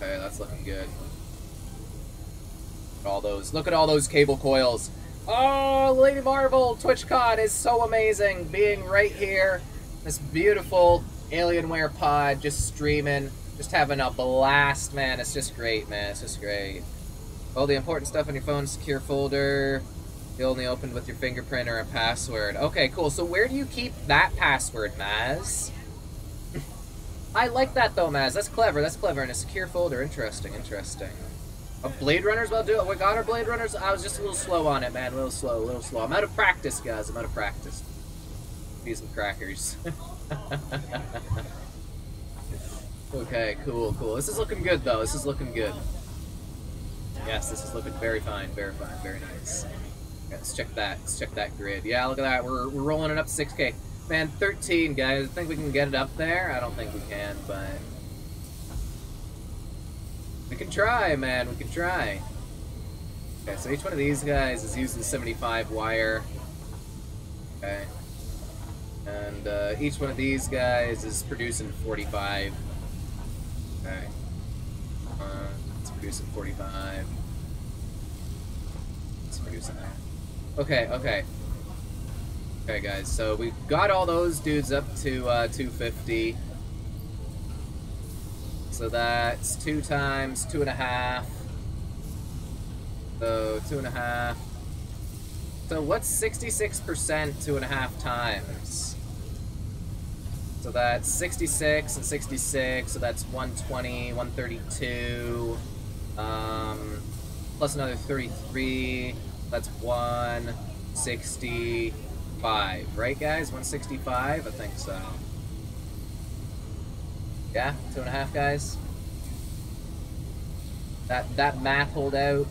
Okay, that's looking good. Look at all those cable coils. Oh, Lady Marvel, TwitchCon is so amazing. Being right here, this beautiful Alienware pod, just streaming, just having a blast, man. It's just great, man. It's just great. All the important stuff on your phone, secure folder. You only opened with your fingerprint or a password. Okay, cool. So where do you keep that password, Maz? I like that though, Maz. That's clever. In a secure folder. Interesting. A Blade Runner's well do it. We got our Blade Runners. I was just a little slow on it, man. A little slow. I'm out of practice, guys. Need some crackers. Okay, cool. This is looking good, though. Yes, this is looking very fine, very nice. Okay, let's check that grid. Yeah, look at that. We're rolling it up 6K. Man, 13, guys. I think we can get it up there. I don't think we can, but we can try, man. We can try. Okay, so each one of these guys is using 75 wire. Okay. And each one of these guys is producing 45. Okay. It's producing 45. It's producing that. Okay. Okay, guys, so we've got all those dudes up to 250. So that's 2 times 2.5. So 2.5. So what's 66% 2.5 times? So that's 66 and 66, so that's 120, 132, plus another 33, that's 160. Right, guys? 165? I think so. Yeah? 2.5, guys? That math hold out.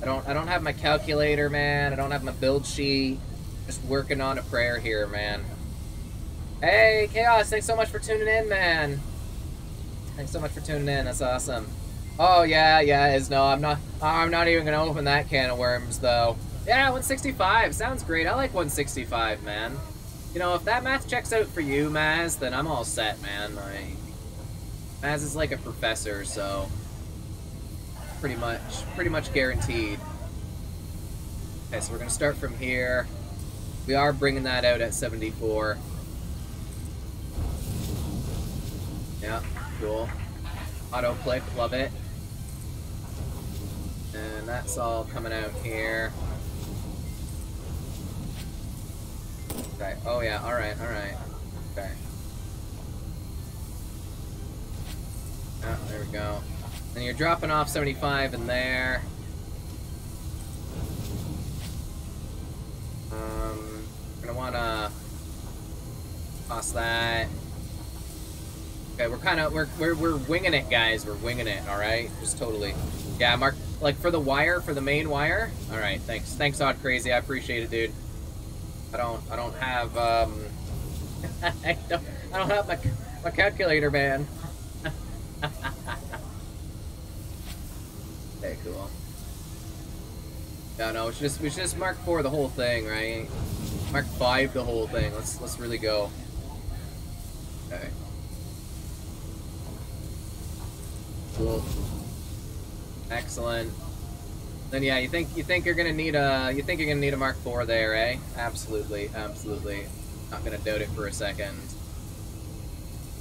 I don't have my calculator, man. I don't have my build sheet. Just working on a prayer here, man. Hey, Chaos, thanks so much for tuning in, man. That's awesome. Oh, yeah, it is. No, I'm not even gonna open that can of worms, though. Yeah, 165. Sounds great. I like 165, man. You know, if that math checks out for you, Maz, then I'm all set, man. Like, Maz is like a professor, so pretty much guaranteed. Okay, so we're gonna start from here. We are bringing that out at 74. Yeah. cool. Auto-click, love it. And that's all coming out here. Okay, oh yeah, alright. Okay. Oh, there we go. And you're dropping off 75 in there. Gonna wanna toss that. Okay, we're kind of we're winging it, guys. We're winging it. All right, just totally. Yeah, Mark. Like for the wire, for the main wire. All right, thanks, Odd Crazy. I appreciate it, dude. I don't have I don't have my calculator, man. Okay, cool. No, we should just mark 4 the whole thing, right? Mark 5 the whole thing. Let's really go. Okay. Cool. Excellent. Then yeah, you think you're gonna need a Mark 4 there, eh? Absolutely. Not gonna doubt it for a second.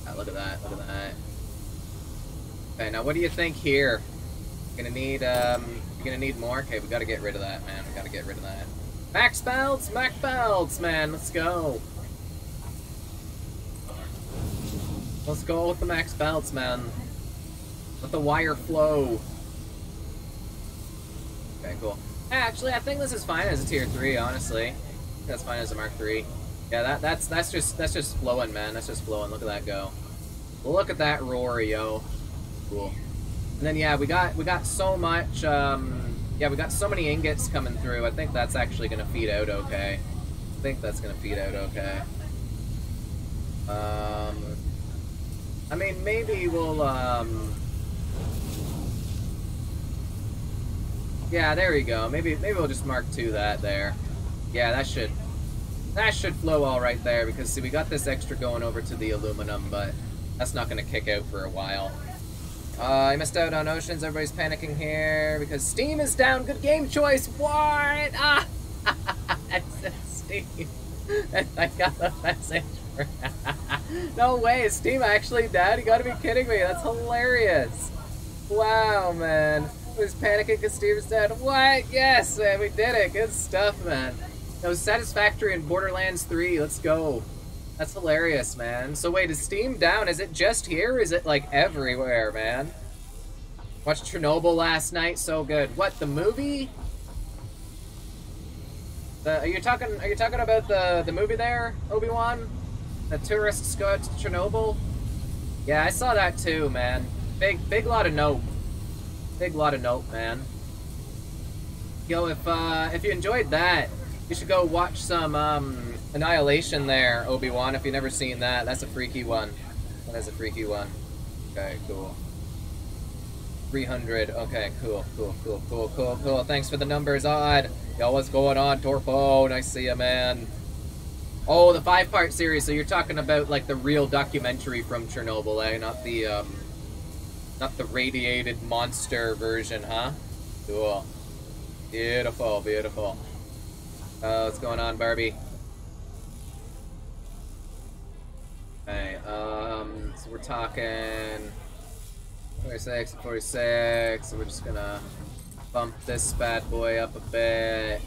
Right, look at that. Okay, now what do you think here? You're gonna need more? Okay, we gotta get rid of that, man. Max belts, man. Let's go. Let's go with the max belts, man. Let the wire flow. Okay, cool. Actually, I think this is fine as a tier 3, honestly. That's fine as a Mark 3. Yeah, that's just flowing, man. That's just flowing. Look at that go. Look at that roar, yo. Cool. And then yeah, we got so much. Yeah, we got so many ingots coming through. I think that's actually gonna feed out okay. I mean, maybe we'll. Yeah, there we go. Maybe we'll just mark 2 that there. Yeah, that should flow all right there because see, we got this extra going over to the aluminum, but that's not gonna kick out for a while. I missed out on Oceans. Everybody's panicking here because Steam is down. Good game choice. What? Ah! I said Steam. I got the message. No way. Is Steam actually down? You gotta be kidding me. That's hilarious. Wow, man. Who's panicking because Steam is down? What? Yes, man. We did it. Good stuff, man. That was Satisfactory in Borderlands 3. Let's go. That's hilarious, man. So wait, is Steam down? Is it just here? Is it like everywhere, man? Watched Chernobyl last night, so good. What, the movie? Are you talking about the movie there, Obi-Wan? The tourists go out to Chernobyl? Yeah, I saw that too, man. Big lot of nope. Big lot of nope, man. Yo, if you enjoyed that, you should go watch some Annihilation there, Obi-Wan, if you've never seen that. That's a freaky one. Okay, cool. 300. Okay, cool. Thanks for the numbers, Odd. Yo, what's going on, Torpo? Nice to see you, man. Oh, the 5-part series. So you're talking about, like, the real documentary from Chernobyl, eh? Not the radiated monster version, huh? Cool. Beautiful. What's going on, Barbie? Okay, so we're talking 46, so we're just gonna bump this bad boy up a bit.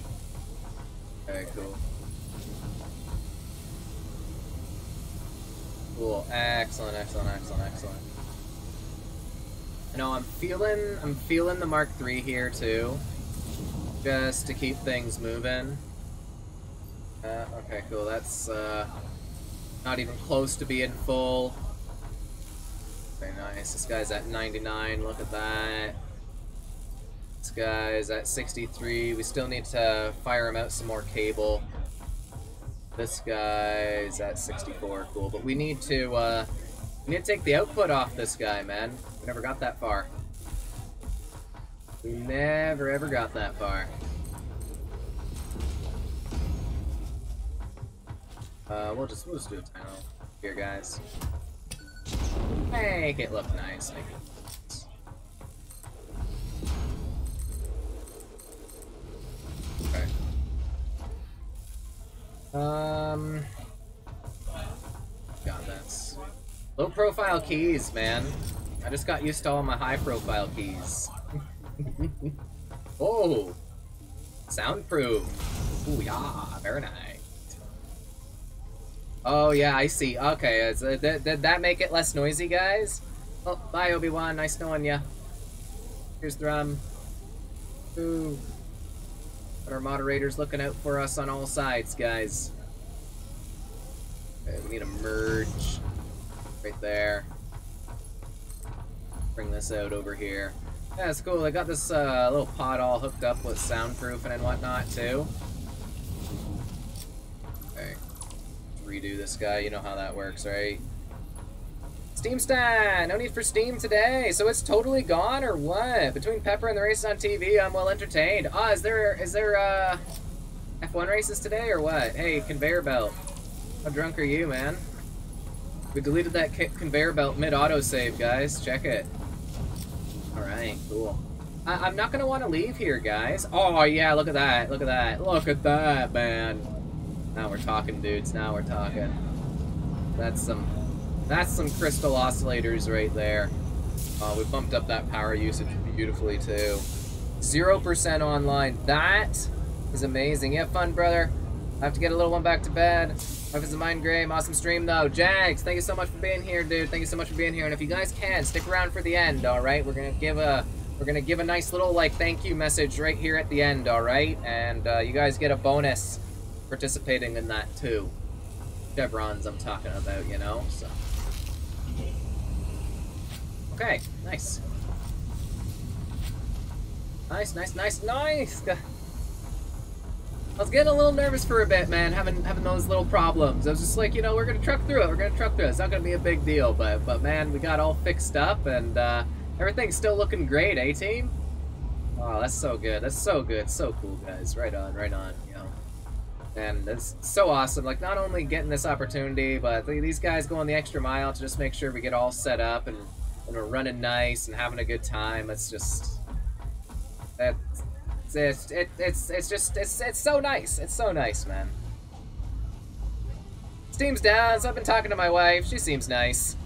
Okay, cool. Cool, excellent. You know, I'm feeling the Mark 3 here too, just to keep things moving. Okay, cool, that's, not even close to being full. Very nice. This guy's at 99. Look at that. This guy's at 63. We still need to fire him out some more cable. This guy's at 64. Cool. But we need to take the output off this guy, man. We never got that far. We never ever got that far. We'll just do a timeout here, guys. Make it look nice. Okay. Got this. Low profile keys, man. I just got used to all my high profile keys. Oh! Soundproof. Ooh, yeah, very nice. Oh, yeah, I see. Okay, did that make it less noisy, guys? Oh, bye, Obi-Wan. Nice knowing ya. Here's the drum. Ooh. But our moderator's looking out for us on all sides, guys. Okay, we need to merge. Right there. Bring this out over here. Yeah, it's cool. I got this little pod all hooked up with soundproofing and whatnot, too. Okay. Redo this guy. You know how that works, right? Steam Stein! No need for Steam today! So it's totally gone, or what? Between Pepper and the races on TV, I'm well entertained. Ah, is there F1 races today, or what? Hey, conveyor belt. How drunk are you, man? We deleted that conveyor belt mid-autosave, guys. Check it. Alright, cool. I'm not gonna want to leave here, guys. Oh, yeah, look at that. Look at that. Look at that, man. Now we're talking, dudes. Now we're talking. That's some crystal oscillators right there. We bumped up that power usage beautifully, too. 0% online. That is amazing. Yeah, fun, brother. I have to get a little one back to bed. Life is a mind grave. Awesome stream, though. Jags, thank you so much for being here, dude. Thank you so much for being here. And if you guys can, stick around for the end, all right? We're gonna give a nice little like thank you message right here at the end, all right? And you guys get a bonus participating in that too. Chevrons, I'm talking about, you know. So. Okay, nice, nice, nice, nice, nice. I was getting a little nervous for a bit, man, having those little problems. I was just like, you know, we're gonna truck through it, we're gonna truck through it. It's not gonna be a big deal, but man, we got all fixed up and everything's still looking great, eh, team? Oh, that's so good, that's so good, so cool, guys. Right on, right on, you know. And it's so awesome, like, not only getting this opportunity, but these guys going the extra mile to just make sure we get all set up and we're running nice and having a good time. It's just... It's so nice. It's so nice, man. Steam's down, so I've been talking to my wife. She seems nice.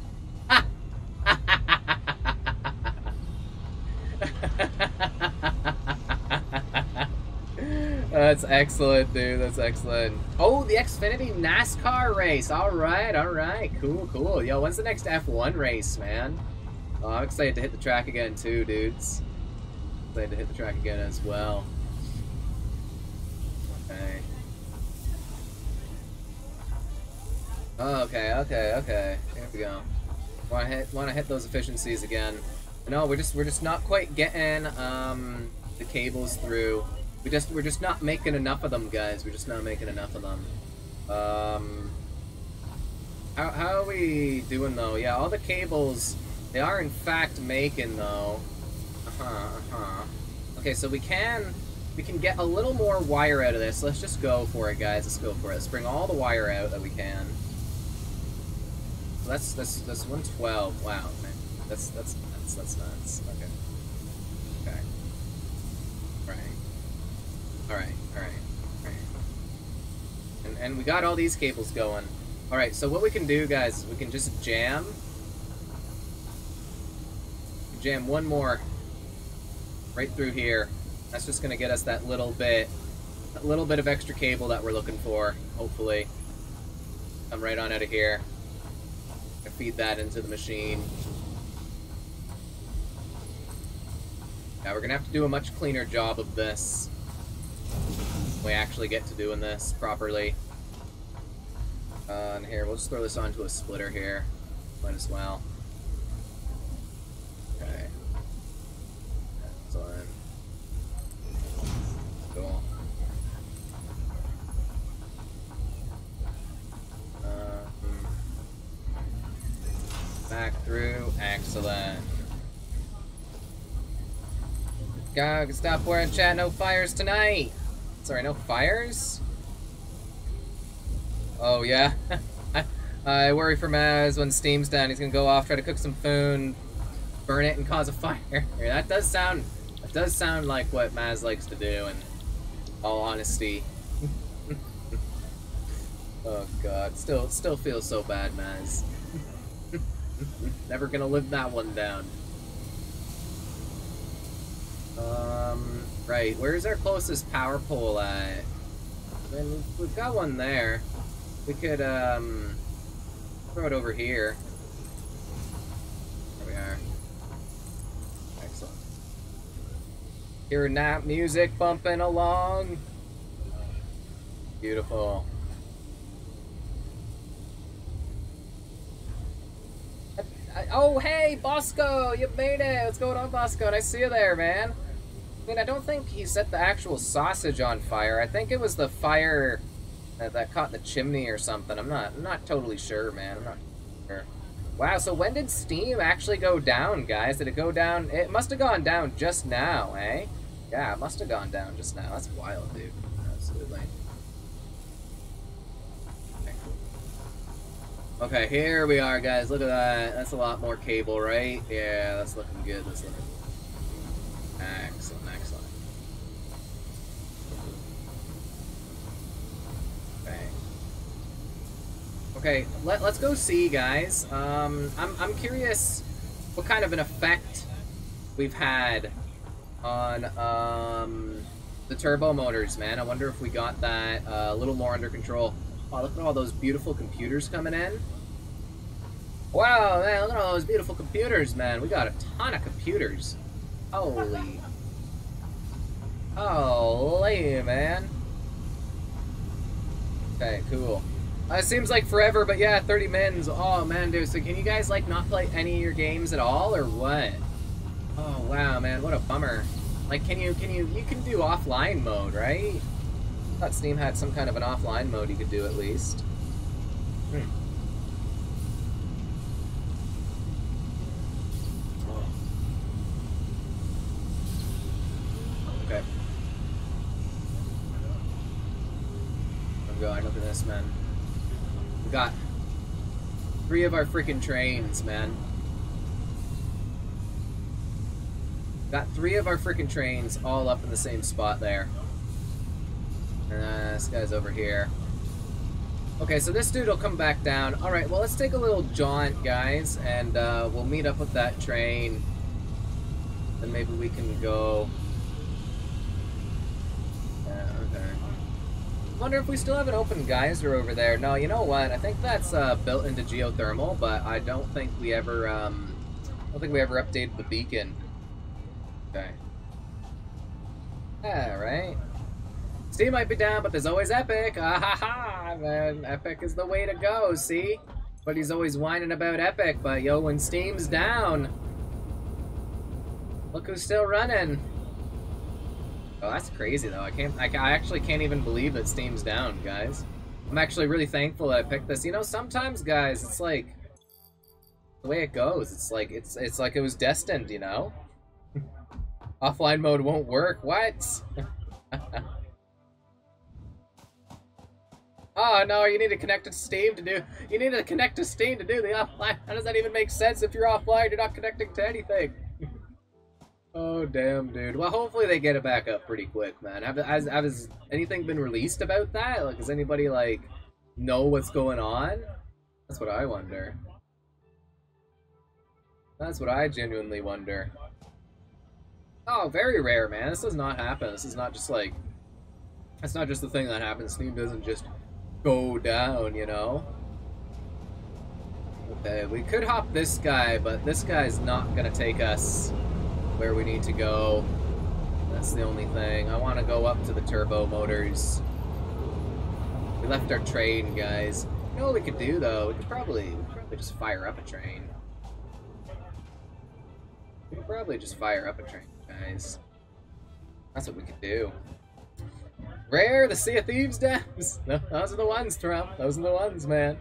That's excellent, dude. That's excellent. Oh, the Xfinity NASCAR race. All right, all right. Cool, cool. Yo, when's the next F1 race, man? Oh, I'm excited to hit the track again, too, dudes. To hit the track again as well. Okay. Oh, okay, okay, okay. Here we go. Wanna hit those efficiencies again. No, we're just not quite getting the cables through. We're just not making enough of them, guys. We're just not making enough of them. How are we doing though? Yeah, all the cables they are in fact making though. Okay, so we can get a little more wire out of this. Let's just go for it, guys. Let's go for it. Let's bring all the wire out that we can. So that's 112. Wow, man. That's nuts. Okay. Okay. Alright. Alright, alright, alright. And we got all these cables going. Alright, so what we can do, guys, is we can just jam. Jam one more. Right through here. That's just gonna get us that little bit of extra cable that we're looking for, hopefully. Come right on out of here. I feed that into the machine. Now we're gonna have to do a much cleaner job of this. We actually get to doing this properly. And here, we'll just throw this onto a splitter here. Might as well. Okay. Excellent. Cool. Back through. Excellent. God, stop wearing chat. No fires tonight. Sorry, no fires? Oh, yeah. I worry for Maz when Steam's done. He's gonna go off, try to cook some food, burn it, and cause a fire. That does sound... It does sound like what Maz likes to do, in all honesty. Oh god, still feels so bad, Maz. Never gonna live that one down. Right, where's our closest power pole at? And we've got one there. We could, throw it over here. There we are. Excellent. Hearing that music bumping along. Beautiful. Oh, hey, Bosco! You made it! What's going on, Bosco? Nice to see you there, man. I mean, I don't think he set the actual sausage on fire. I think it was the fire that caught the chimney or something. I'm not totally sure, man. I'm not sure. Wow, so when did Steam actually go down, guys? Did it go down? It must have gone down just now, eh? Yeah, it must have gone down just now. That's wild, dude. Absolutely. Okay, here we are, guys. Look at that. That's a lot more cable, right? Yeah, that's looking good. That's looking good. Excellent, excellent. Okay. Okay, let's go see, guys. I'm curious what kind of an effect we've had on the turbo motors, man. I wonder if we got that a little more under control. Oh, look at all those beautiful computers coming in. Wow, man, look at all those beautiful computers, man. We got a ton of computers. Holy. Holy, man. Okay, cool. It seems like forever, but yeah, 30 minutes. Oh, man, dude. So can you guys, like, not play any of your games at all, or what? Oh, wow, man. What a bummer. Like, you can do offline mode, right? I thought Steam had some kind of an offline mode you could do at least. Okay. Oh god, look at this, man. We got 3 of our freaking trains, man. Got 3 of our freaking trains all up in the same spot there. And this guy's over here. Okay, so this dude will come back down. Alright, well, let's take a little jaunt, guys, and we'll meet up with that train. Then maybe we can go... Yeah, okay. I wonder if we still have an open geyser over there. No, you know what? I think that's built into geothermal, but I don't think we ever, updated the beacon. Okay. Yeah, right? Steam might be down, but there's always Epic. Ah ha ha, man. Epic is the way to go, see? But he's always whining about Epic, but yo, when Steam's down, look who's still running. Oh, that's crazy though. I actually can't even believe that Steam's down, guys. I'm actually really thankful that I picked this. You know, sometimes, guys, it's like the way it goes. It's like it was destined, you know? Offline mode won't work. What? Oh no, you need to connect to Steam to do. You need to connect to Steam to do the offline. How does that even make sense if you're offline? You're not connecting to anything. Oh damn, dude. Well, hopefully they get it back up pretty quick, man. Has anything been released about that? Like, does anybody like know what's going on? That's what I wonder. That's what I genuinely wonder. Oh, very rare, man. This does not happen. This is not just like. That's not just the thing that happens. Steam doesn't just. Go down, you know? Okay, we could hop this guy, but this guy's not gonna take us where we need to go. That's the only thing. I want to go up to the turbo motors. We left our train, guys. You know what we could do, though? We could probably just fire up a train. We could probably just fire up a train, guys. That's what we could do. Rare, the Sea of Thieves devs. No, those are the ones, Trump. Those are the ones, man.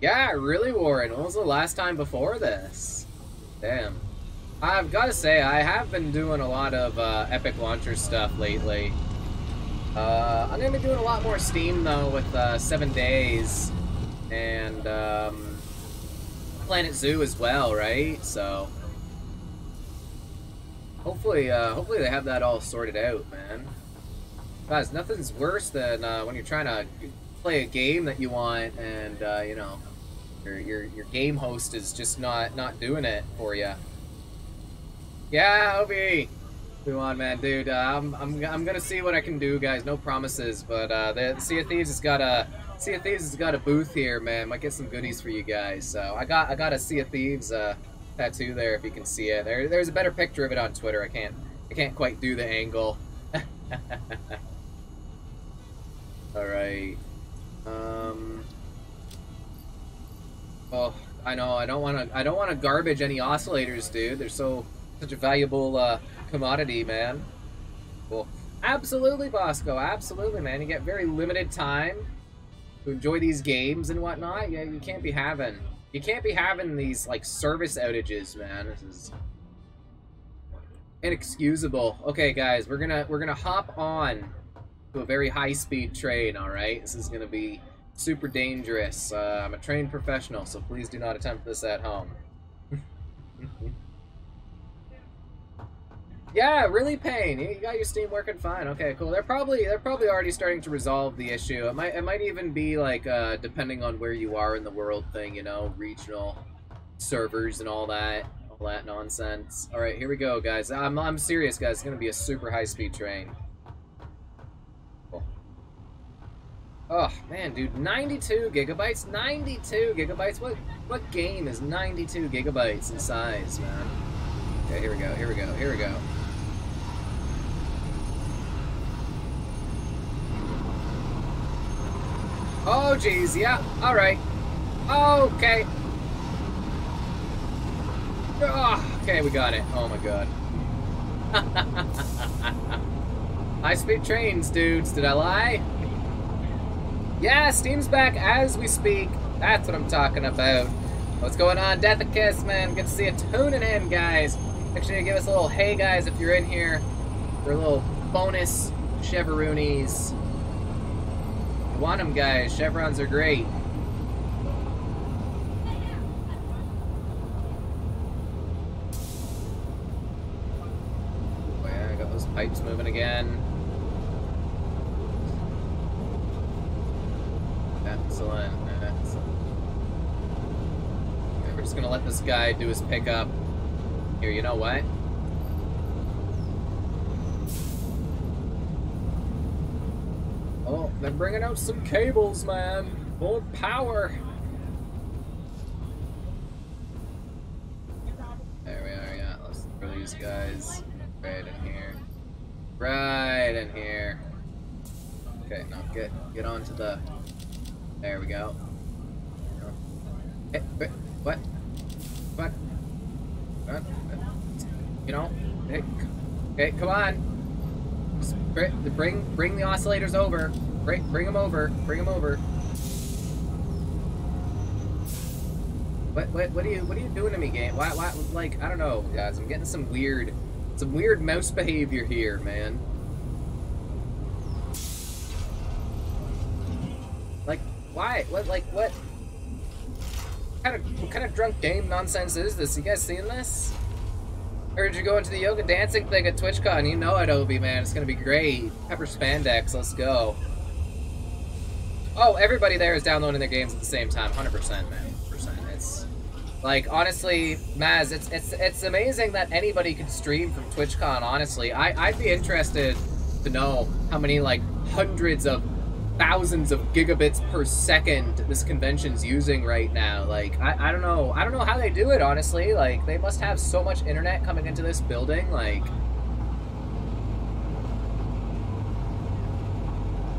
Yeah, really, Warren. When was the last time before this? Damn. I've got to say, I have been doing a lot of Epic Launcher stuff lately. I'm going to be doing a lot more Steam, though, with 7 Days and Planet Zoo as well, right? So, hopefully they have that all sorted out, man. Guys, nothing's worse than when you're trying to play a game that you want and, you know, Your game host is just not doing it for you. Yeah, Obi. Come on, man, dude. I'm gonna see what I can do, guys. No promises, but the Sea of Thieves has got a booth here, man. Might get some goodies for you guys. So I got a Sea of Thieves tattoo there, if you can see it. There's a better picture of it on Twitter. I can't quite do the angle. All right. Well, I know I don't want to garbage any oscillators, dude. They're such a valuable commodity, man. Cool. Absolutely, Bosco. Absolutely, man. You get very limited time to enjoy these games and whatnot. Yeah, you can't be having these like service outages, man. This is inexcusable. Okay, guys, we're gonna hop on to a very high-speed train. All right, this is gonna be super dangerous. I'm a trained professional, so please do not attempt this at home. Yeah, really, Pain. You got your Steam working fine. Okay, cool. They're probably already starting to resolve the issue. It might even be like depending on where you are in the world thing, you know, regional servers and all that nonsense. All right, here we go, guys. I'm serious, guys. It's gonna be a super high-speed train. Oh man, dude, 92 gigabytes? 92 gigabytes? What game is 92 gigabytes in size, man? Okay, here we go, here we go, here we go. Oh jeez, yeah, alright. Okay. Oh, okay, we got it. Oh my god. High-speed trains, dudes, did I lie? Yeah, Steam's back as we speak. That's what I'm talking about. What's going on, Death of Kiss, man? Good to see you tuning in, guys. Make sure you give us a little hey, guys, if you're in here for a little bonus chevronies. You want them, guys. Chevrons are great. Oh, yeah, I got those pipes moving again. Excellent, excellent. Okay, we're just gonna let this guy do his pickup. Here, you know what? Oh, they're bringing out some cables, man. More power. There we are, yeah. Let's throw these guys right in here. Right in here. Okay, now get on to the... There we go. What? What? What? You know? Hey, come on! Just bring the oscillators over. Bring them over. Bring them over. What are you doing to me, game? Why? Like, I don't know, guys. I'm getting some weird mouse behavior here, man. Why? What? Like what? What kind of drunk game nonsense is this? You guys seen this? I heard you going to the yoga dancing thing at TwitchCon. You know it, Obi, man. It's gonna be great. Pepper spandex. Let's go. Oh, everybody there is downloading their games at the same time. 100%, man. 100%. It's like, honestly, Maz, it's amazing that anybody could stream from TwitchCon. Honestly, I'd be interested to know how many like hundreds of thousands of gigabits per second this convention's using right now. Like, I don't know how they do it, honestly. Like, they must have so much internet coming into this building. Like,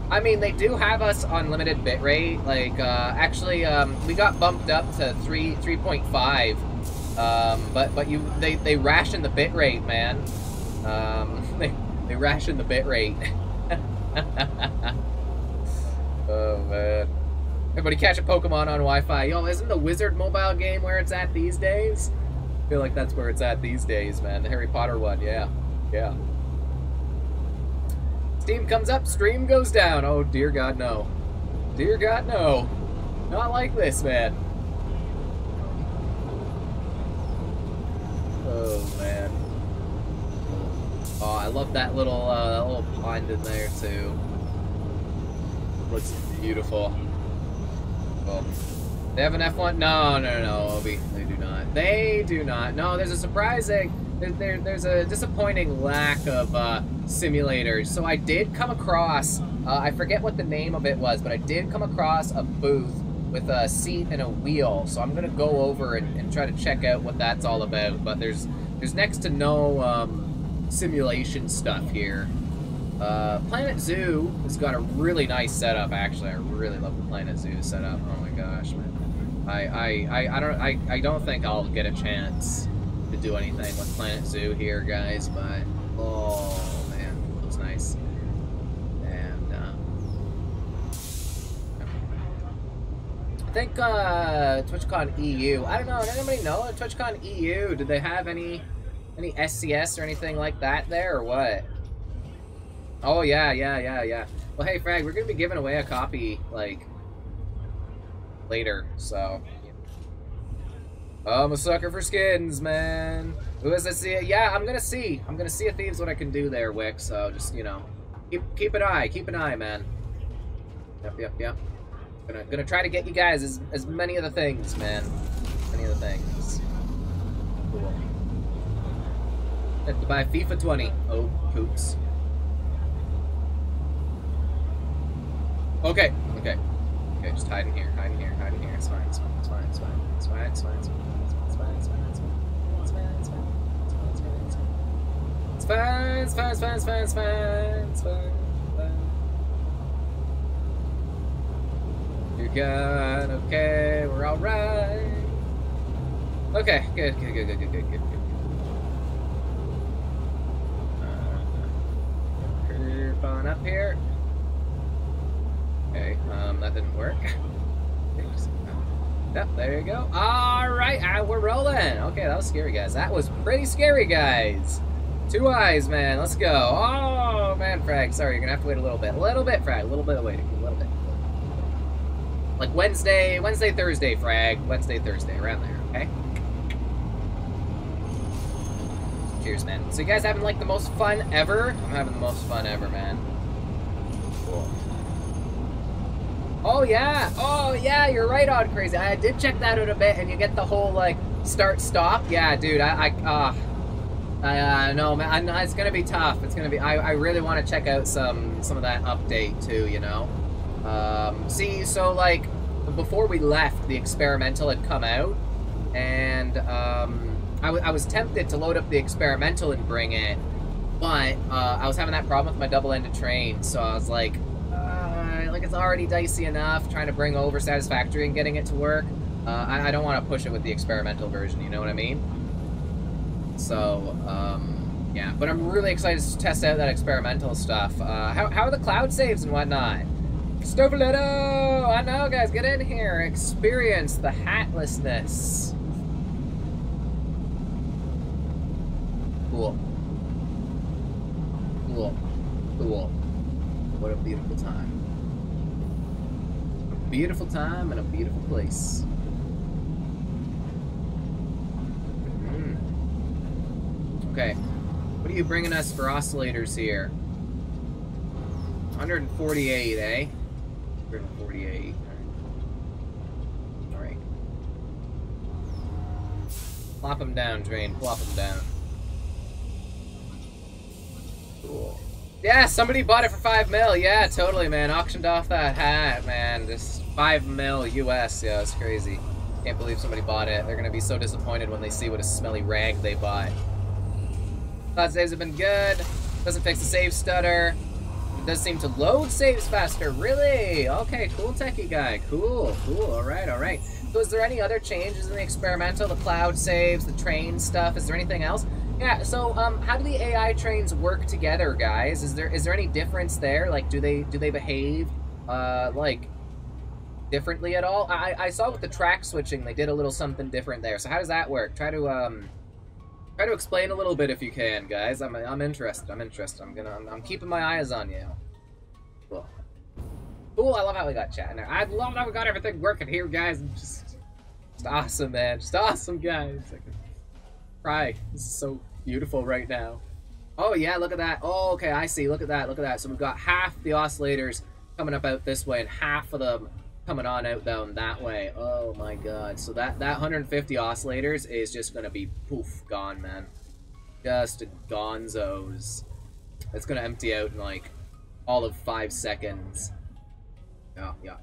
I mean, they do have us on limited bitrate. Like, actually, we got bumped up to 3.5, but they ration the bitrate, man. They ration the bitrate. Oh man. Everybody catch a Pokemon on Wi-Fi. Yo, isn't the Wizard mobile game where it's at these days? I feel like that's where it's at these days, man. The Harry Potter one, yeah. Yeah. Steam comes up, stream goes down. Oh dear god, no. Dear god, no. Not like this, man. Oh man. Oh, I love that little pond in there too. Looks beautiful. Well, They have an F1? No, no, no, Obi. They do not. They do not. No, there's a surprising... There's a disappointing lack of simulators. So I did come across... I forget what the name of it was, but I did come across a booth with a seat and a wheel. So I'm going to go over and try to check out what that's all about. But there's next to no simulation stuff here. Planet Zoo has got a really nice setup, actually. I really love the Planet Zoo setup. Oh my gosh, man. I don't think I'll get a chance to do anything with Planet Zoo here, guys, but oh man, it looks nice. And I think TwitchCon EU, I don't know, did anybody know at TwitchCon EU, did they have any SCS or anything like that there or what? Oh, yeah. Well, hey, Frag, we're going to be giving away a copy, like, later, so. I'm a sucker for skins, man. Who has that? Yeah, I'm going to see. I'm going to see if Thieves what I can do there, Wick, so just, you know, keep an eye. Keep an eye, man. Yep. Gonna try to get you guys as many of the things, man. Many of the things. Cool. I have to buy FIFA 20. Oh, oops. Okay, just hide in here, it's fine, you're good, okay, we're alright, okay, good. Curve on up here. Okay, that didn't work. Yep, there you go. Alright, we're rolling. Okay, that was scary, guys. That was pretty scary, guys. Two eyes, man. Let's go. Oh, man, Frag. Sorry, you're going to have to wait a little bit. A little bit, Frag. A little bit of waiting. A little bit. Like Wednesday, Thursday, Frag. Wednesday, Thursday. Around there, okay? Cheers, man. So you guys having, like, the most fun ever? I'm having the most fun ever, man. Cool. Oh yeah, you're right on, Crazy. I did check that out a bit, and you get the whole, like, start-stop. Yeah, dude, no, man, it's gonna be tough. It's gonna be, I really want to check out some of that update, too, you know? See, so, like, before we left, the experimental had come out, and, I was tempted to load up the experimental and bring it, but, I was having that problem with my double-ended train, so I was like, it's already dicey enough trying to bring over Satisfactory and getting it to work. I don't want to push it with the experimental version, you know what I mean? So, yeah. But I'm really excited to test out that experimental stuff. How are the cloud saves and whatnot? Stoveletto! I know, guys, get in here. Experience the hatlessness. Cool. What a beautiful time. Beautiful time and a beautiful place. Okay, what are you bringing us for oscillators here? 148, eh? 148. All right. Plop them down, Drain. Plop them down. Cool. Yeah, somebody bought it for 5 mil. Yeah, totally, man. Auctioned off that hat, man. Just 5 mil US. Yeah, it's crazy. Can't believe somebody bought it. They're gonna be so disappointed when they see what a smelly rag they bought. Cloud saves have been good. Doesn't fix the save stutter. It does seem to load saves faster. Really? Okay, cool, techie guy. Cool. All right. So, is there any other changes in the experimental? The cloud saves, the train stuff. Is there anything else? Yeah, so, how do the AI trains work together, guys? Is there any difference there? Like, do they behave, like, differently at all? I saw with the track switching, they did a little something different there. So how does that work? Try to explain a little bit if you can, guys. I'm interested. I'm keeping my eyes on you. Cool, I love how we got chat in there. I love how we got everything working here, guys. Just awesome, man. Just awesome, guys. Like, right, this is so beautiful right now. Oh yeah, look at that. Oh, okay, I see. Look at that. So we've got half the oscillators coming up out this way, and half of them coming on out down that way. Oh my god. So that 150 oscillators is just gonna be poof, gone, man. Just gonzos. It's gonna empty out in like all of 5 seconds. Yeah, yeah.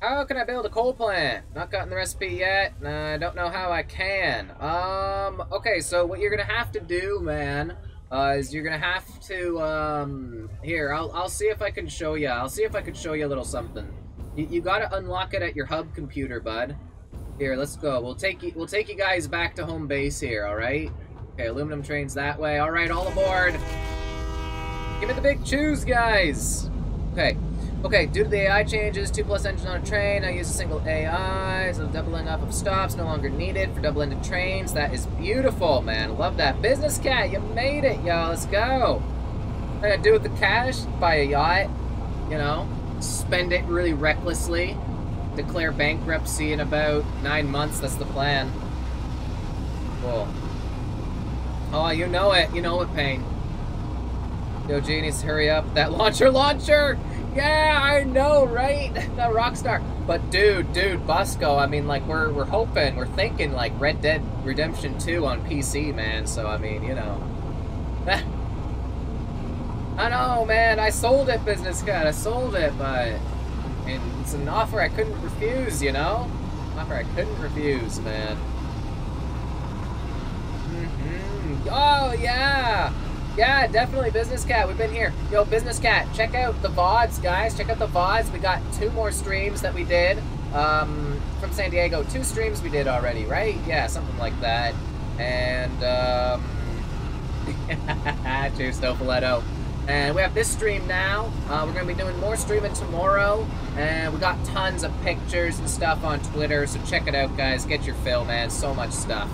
How can I build a coal plant? Not gotten the recipe yet. I don't know how I can. Okay, so what you're gonna have to do, man, is you're gonna have to, here, I'll see if I can show you. I'll see if I can show you a little something. You gotta unlock it at your hub computer, bud. Here, let's go. We'll take you guys back to home base here, alright? Okay, aluminum trains that way. Alright, all aboard! Give me the big chews, guys! Okay. Okay, due to the AI changes, 2+ engines on a train, I use a single AI, so doubling up of stops no longer needed for double-ended trains. That is beautiful, man. Love that. Business cat, you made it, y'all. Let's go. What do I do with the cash? Buy a yacht, you know, spend it really recklessly, declare bankruptcy in about 9 months. That's the plan. Cool. Oh, you know it. You know it, Payne. Yo, genies, hurry up. That launcher! Yeah, I know, right? That Rockstar. But dude, Busco, I mean, like, we're hoping, we're thinking, like, Red Dead Redemption 2 on PC, man, so, I mean, you know. I know, man, I sold it, business guy, I sold it, but it's an offer I couldn't refuse, you know? An offer I couldn't refuse, man. Mm-hmm. Oh, yeah! Yeah, definitely, Business Cat. We've been here. Yo, Business Cat, check out the VODs, guys. Check out the VODs. We got 2 more streams that we did from San Diego. 2 streams we did already, right? Yeah, something like that. And, cheers, Topoletto. And we have this stream now. We're going to be doing more streaming tomorrow. And we got tons of pictures and stuff on Twitter. So check it out, guys. Get your fill, man. So much stuff.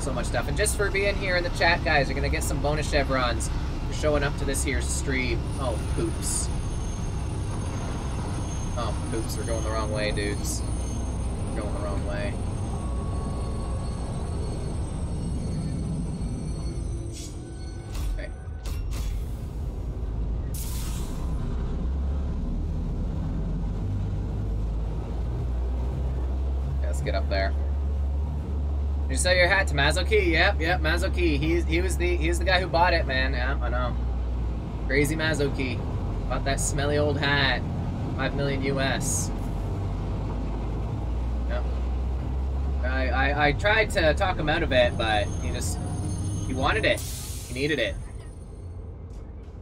So much stuff. And just for being here in the chat, guys, you're gonna get some bonus chevrons for showing up to this here stream. Oh, poops. Oh, poops. We're going the wrong way, dudes. We're going the wrong way. Okay. Yeah, let's get up there. Did you sell your hat to Mazoki? Yep, Mazoki. He was the guy who bought it, man. Yeah, I know. Crazy Mazoki. Bought that smelly old hat. 5 million US. Yep. I tried to talk him out of it, but he wanted it. He needed it.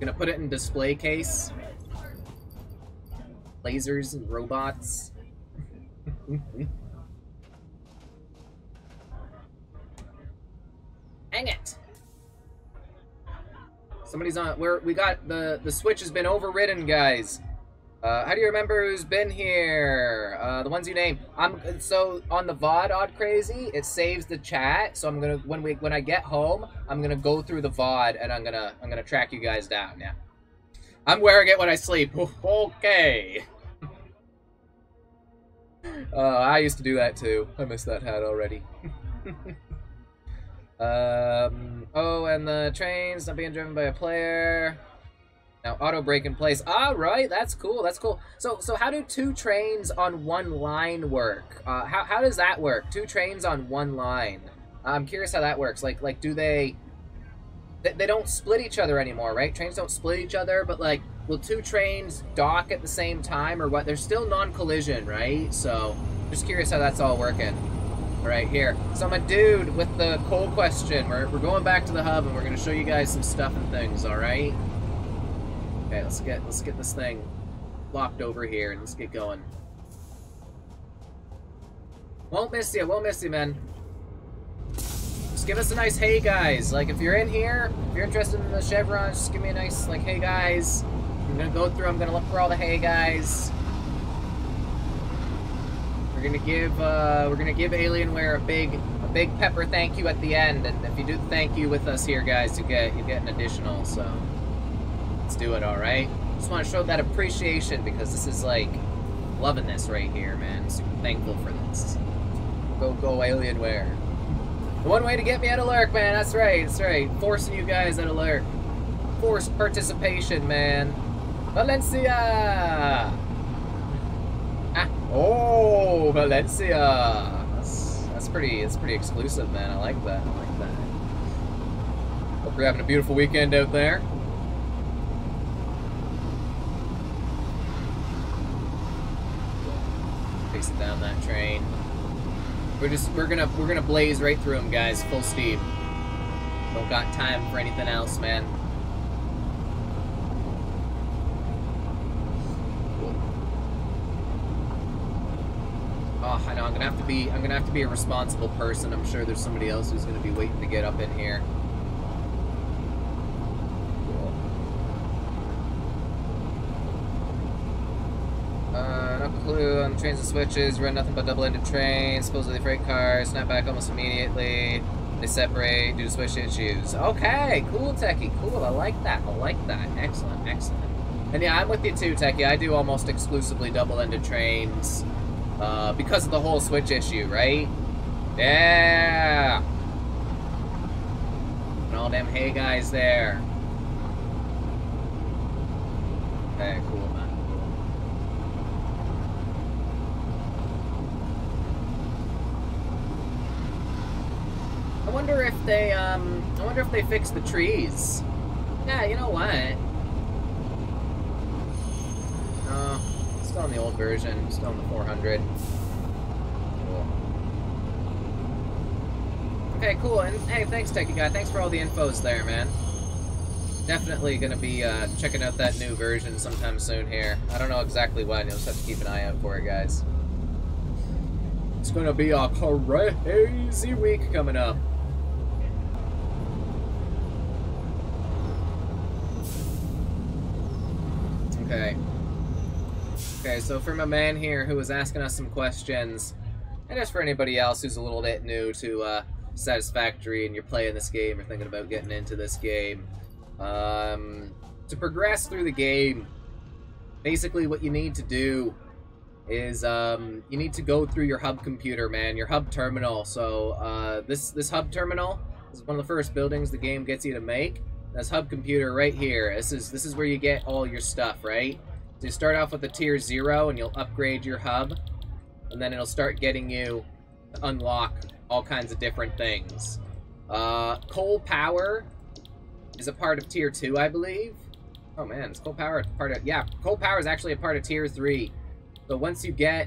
Gonna put it in display case. Lasers and robots. Dang it! Somebody's on. We got the switch has been overridden, guys. How do you remember who's been here? The ones you name. So on the VOD, Odd Crazy, it saves the chat. So I'm gonna when I get home, I'm gonna go through the VOD and I'm gonna track you guys down. Yeah. I'm wearing it when I sleep. Okay. I used to do that too. I missed that hat already. Oh, and the train's not being driven by a player. Now auto brake in place. Alright, that's cool, that's cool. So how do 2 trains on 1 line work? How does that work? 2 trains on 1 line. I'm curious how that works. Like do they don't split each other anymore, right? Trains don't split each other, but like, will 2 trains dock at the same time or what? They're still non-collision, right? So, just curious how that's all working. Right here. So I'm a dude with the coal question. We're going back to the hub and we're gonna show you guys some stuff and things, alright? Okay, let's get this thing locked over here and let's get going. Won't miss you, man. Just give us a nice hey guys. Like if you're in here, if you're interested in the chevron, just give me a nice like hey guys. I'm gonna go through, I'm gonna look for all the hey guys. We're gonna give Alienware a big pepper thank you at the end, and if you do thank you with us here, guys, you get an additional. So let's do it, all right? Just want to show that appreciation because this is like loving this right here, man. Super thankful for this. Go Alienware. The one way to get me out of lurk, man. That's right. Forcing you guys out of lurk. forced participation, man. Valencia! Ah. Oh, Valencia! That's pretty exclusive, man. I like that. I like that. Hope you're having a beautiful weekend out there. Pacing down that train. We're gonna blaze right through them, guys. Full speed. Don't got time for anything else, man. Oh, I know. I'm gonna have to be a responsible person. I'm sure there's somebody else who's gonna be waiting to get up in here. Cool. No clue on the trains and switches. Run nothing but double-ended trains. Supposedly freight cars. Snap back almost immediately. They separate due to switch issues. Okay, cool, Techie. Cool. I like that. I like that. Excellent. Excellent. And yeah, I'm with you too, Techie. I do almost exclusively double-ended trains. Because of the whole Switch issue, right? Yeah! And all them hey guys there. Okay, cool, man. I wonder if they fixed the trees. Yeah, you know what? Still on the old version, still on the 400. Cool. Okay, cool, and hey, thanks, Techie Guy. Thanks for all the infos there, man. Definitely gonna be checking out that new version sometime soon here. I don't know exactly when, you'll just have to keep an eye out for it, guys. It's gonna be a crazy week coming up. Okay. Okay, so for my man here who was asking us some questions, and just for anybody else who's a little bit new to Satisfactory and you're playing this game or thinking about getting into this game, to progress through the game, basically what you need to do is you need to go through your hub computer, man, your hub terminal. So this hub terminal is one of the first buildings the game gets you to make. This hub computer right here, this is where you get all your stuff, right? So you start off with a tier 0 and you'll upgrade your hub, and then it'll start getting you to unlock all kinds of different things. Coal power is a part of tier 2, I believe. Oh man, is coal power part of, yeah, coal power is actually a part of tier 3. So once you get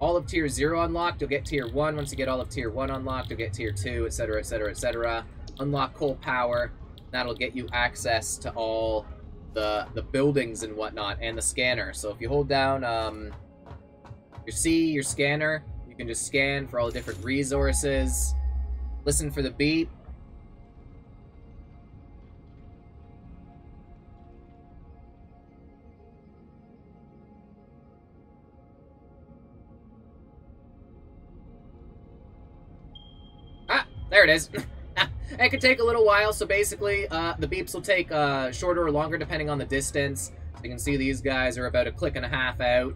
all of tier 0 unlocked, you'll get tier 1. Once you get all of tier 1 unlocked, you'll get tier 2, etc, etc, etc. Unlock coal power, that'll get you access to all the buildings and whatnot, and the scanner. So if you hold down your scanner, you can just scan for all the different resources. Listen for the beep. Ah, there it is. It could take a little while, so basically, the beeps will take shorter or longer depending on the distance. So you can see these guys are about 1.5 clicks out.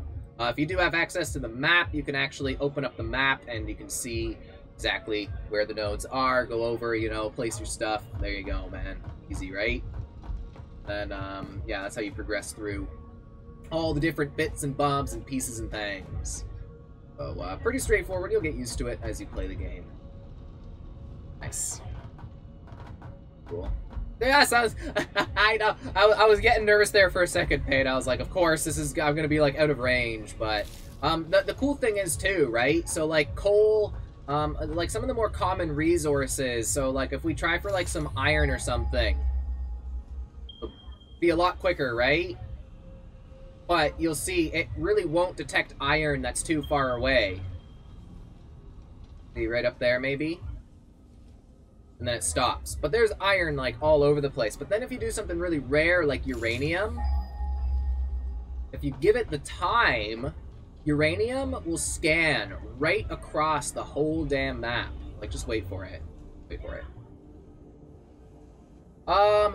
If you do have access to the map, you can actually open up the map and you can see exactly where the nodes are. Go over, you know, place your stuff. There you go, man. Easy, right? And, yeah, that's how you progress through all the different bits and bobs and pieces and things. So, pretty straightforward. You'll get used to it as you play the game. Nice. Cool. Yes, I was. I know. I was getting nervous there for a second, Pate. I was like, of course, this is. I'm gonna be like out of range, but the cool thing is too, right? So like coal, like some of the more common resources. So like if we try for like some iron or something, it'll be a lot quicker, right? But you'll see it really won't detect iron that's too far away. See right up there, maybe. And then it stops. But there's iron, like, all over the place. But then if you do something really rare, like uranium, if you give it the time, uranium will scan right across the whole damn map. Like, just wait for it. Wait for it.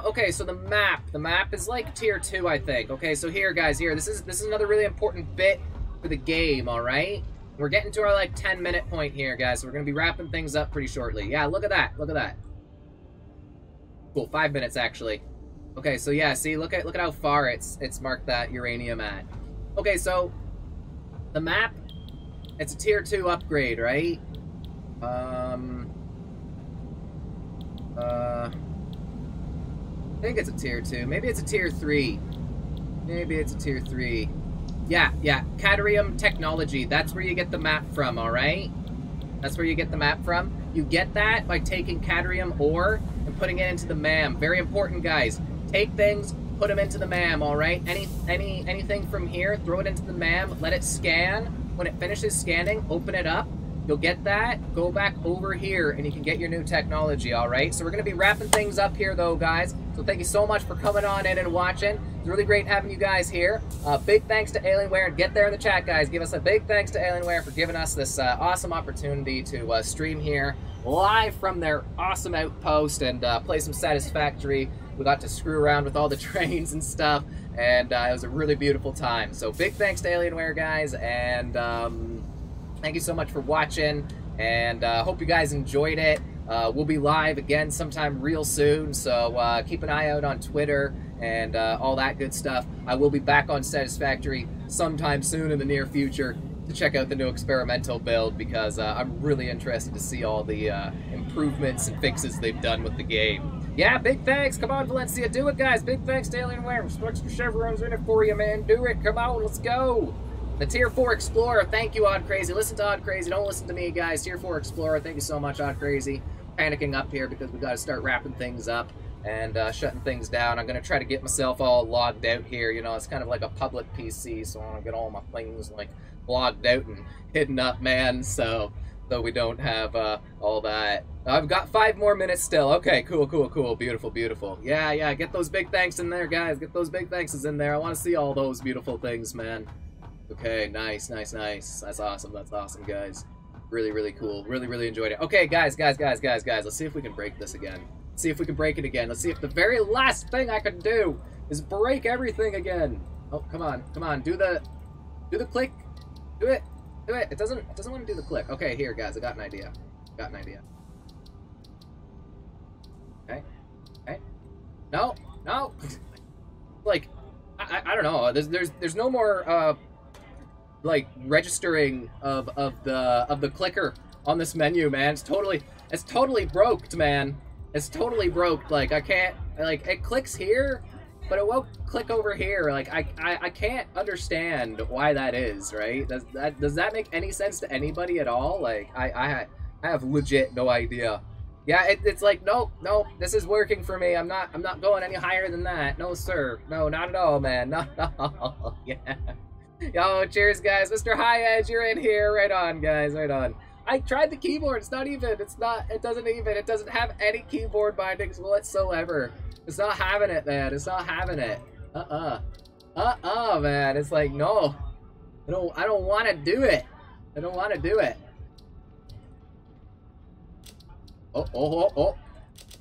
Okay, so the map. The map is, like, tier 2, I think. Okay, so here, guys, here. This is another really important bit for the game, alright? We're getting to our, like, 10-minute point here, guys. So we're going to be wrapping things up pretty shortly. Yeah, look at that. Look at that. Cool, 5 minutes, actually. Okay, so yeah, see, look at how far it's marked that uranium at. Okay, so the map, it's a tier 2 upgrade, right? I think it's a tier 2. Maybe it's a tier 3. Maybe it's a tier 3. Yeah, yeah. Cadmium technology. That's where you get the map from, alright? That's where you get the map from. You get that by taking cadmium ore and putting it into the MAM. Very important, guys. Take things, put them into the MAM, alright? Anything from here, throw it into the MAM, let it scan. When it finishes scanning, open it up. You'll get that. Go back over here, and you can get your new technology, all right? So we're going to be wrapping things up here, though, guys. So thank you so much for coming on in and watching. It's really great having you guys here. Big thanks to Alienware. Get there in the chat, guys. Give us a big thanks to Alienware for giving us this awesome opportunity to stream here live from their awesome outpost and play some Satisfactory. We got to screw around with all the trains and stuff, and it was a really beautiful time. So big thanks to Alienware, guys, and... thank you so much for watching, and hope you guys enjoyed it. We'll be live again sometime real soon, so keep an eye out on Twitter and all that good stuff. I will be back on Satisfactory sometime soon in the near future to check out the new experimental build, because I'm really interested to see all the improvements and fixes they've done with the game. Yeah, big thanks. Come on, Valencia, do it, guys. Big thanks to Alienware. Respects for Chevron's in it for you, man. Do it. Come on, let's go. The Tier 4 Explorer, thank you, Odd Crazy. Listen to Odd Crazy, don't listen to me, guys. Tier 4 Explorer, thank you so much, Odd Crazy. Panicking up here because we got to start wrapping things up and shutting things down. I'm going to try to get myself all logged out here. You know, it's kind of like a public PC, so I want to get all my things, like, logged out and hidden up, man, so we don't have all that. I've got 5 more minutes still. Okay, cool, cool, cool. Beautiful, beautiful. Yeah, yeah, get those big thanks in there, guys. Get those big thankses in there. I want to see all those beautiful things, man. Okay, nice, nice, nice. That's awesome, guys. Really, really cool. Really, really enjoyed it. Okay, guys. Let's see if we can break this again. Let's see if we can break it again. Let's see if the very last thing I can do is break everything again. Oh, come on, come on. Do the click. Do it. Do it. It doesn't want to do the click. Okay, here, guys. I got an idea. Okay. Okay. No. No. Like, I don't know. There's no more like registering of the clicker on this menu, man. It's totally broke, man. It's totally broke. Like, I can't, like, it clicks here, but it won't click over here. Like, I can't understand why that is, right? Does that make any sense to anybody at all? Like, I have legit no idea. Yeah, it's like, nope, this is working for me. I'm not going any higher than that. No, sir. No, not at all, man. Not at all. Yeah. Yo, cheers, guys. Mr. High Edge, you're in here. Right on, guys. Right on. I tried the keyboard. It's not even. It doesn't have any keyboard bindings whatsoever. It's not having it, man. It's not having it. Man. It's like, no. I don't want to do it. I don't want to do it. Oh.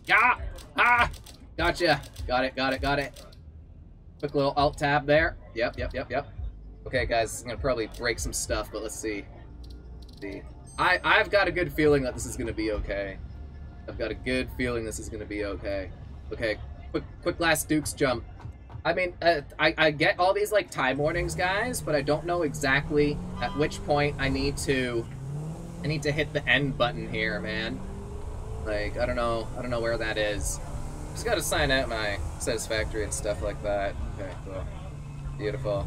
Yeah. Ah. Gotcha. Got it. Quick little alt tab there. Yep. Okay, guys, I'm gonna probably break some stuff, but let's see. I've got a good feeling that this is gonna be okay. Okay, quick last Duke's jump. I mean, I get all these, like, time warnings, guys, but I don't know exactly at which point I need to hit the end button here, man. Like, I don't know where that is. Just gotta sign out my Satisfactory and stuff like that. Okay, cool. Beautiful.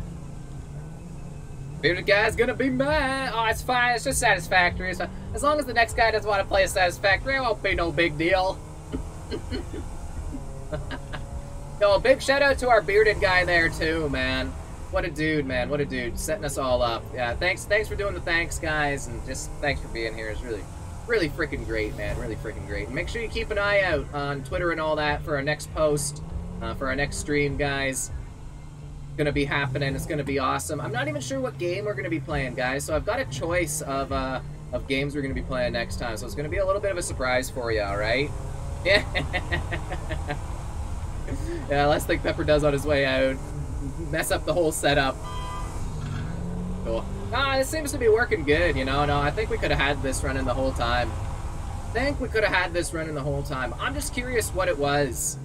Bearded guy's gonna be mad. Oh, it's fine. It's just Satisfactory. It's fine. As long as the next guy doesn't want to play a Satisfactory, it won't be no big deal. No, big shout out to our bearded guy there too, man. What a dude, man. What a dude, setting us all up. Yeah, thanks for doing the thanks, guys, and just thanks for being here. It's really freaking great, man. Really freaking great. And make sure you keep an eye out on Twitter and all that for our next post, for our next stream, guys. Gonna be happening. It's gonna be awesome. I'm not even sure what game we're gonna be playing, guys, so I've got a choice of games we're gonna be playing next time, so it's gonna be a little bit of a surprise for you, alright? Yeah. Yeah, last thing Pepper does on his way out. Mess up the whole setup. Cool. Ah, this seems to be working good, you know? No, I think we could have had this running the whole time. I'm just curious what it was.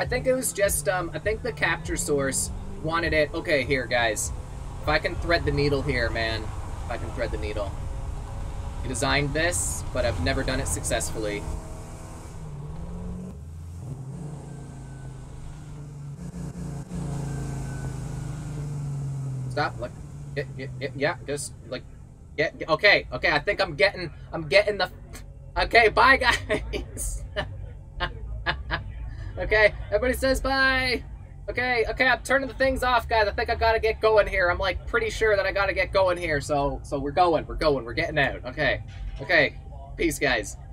I think it was just, I think the capture source wanted it. Okay, here, guys. If I can thread the needle here, man. If I can thread the needle. I designed this, but I've never done it successfully. Stop, look. Yeah, just, like, yeah, okay, okay, I think I'm getting the... Okay, bye, guys! Okay, everybody says bye! Okay, okay, I'm turning the things off, guys. I think I gotta get going here. I'm, like, pretty sure that I gotta get going here, so we're going, we're getting out. Okay, okay, peace, guys.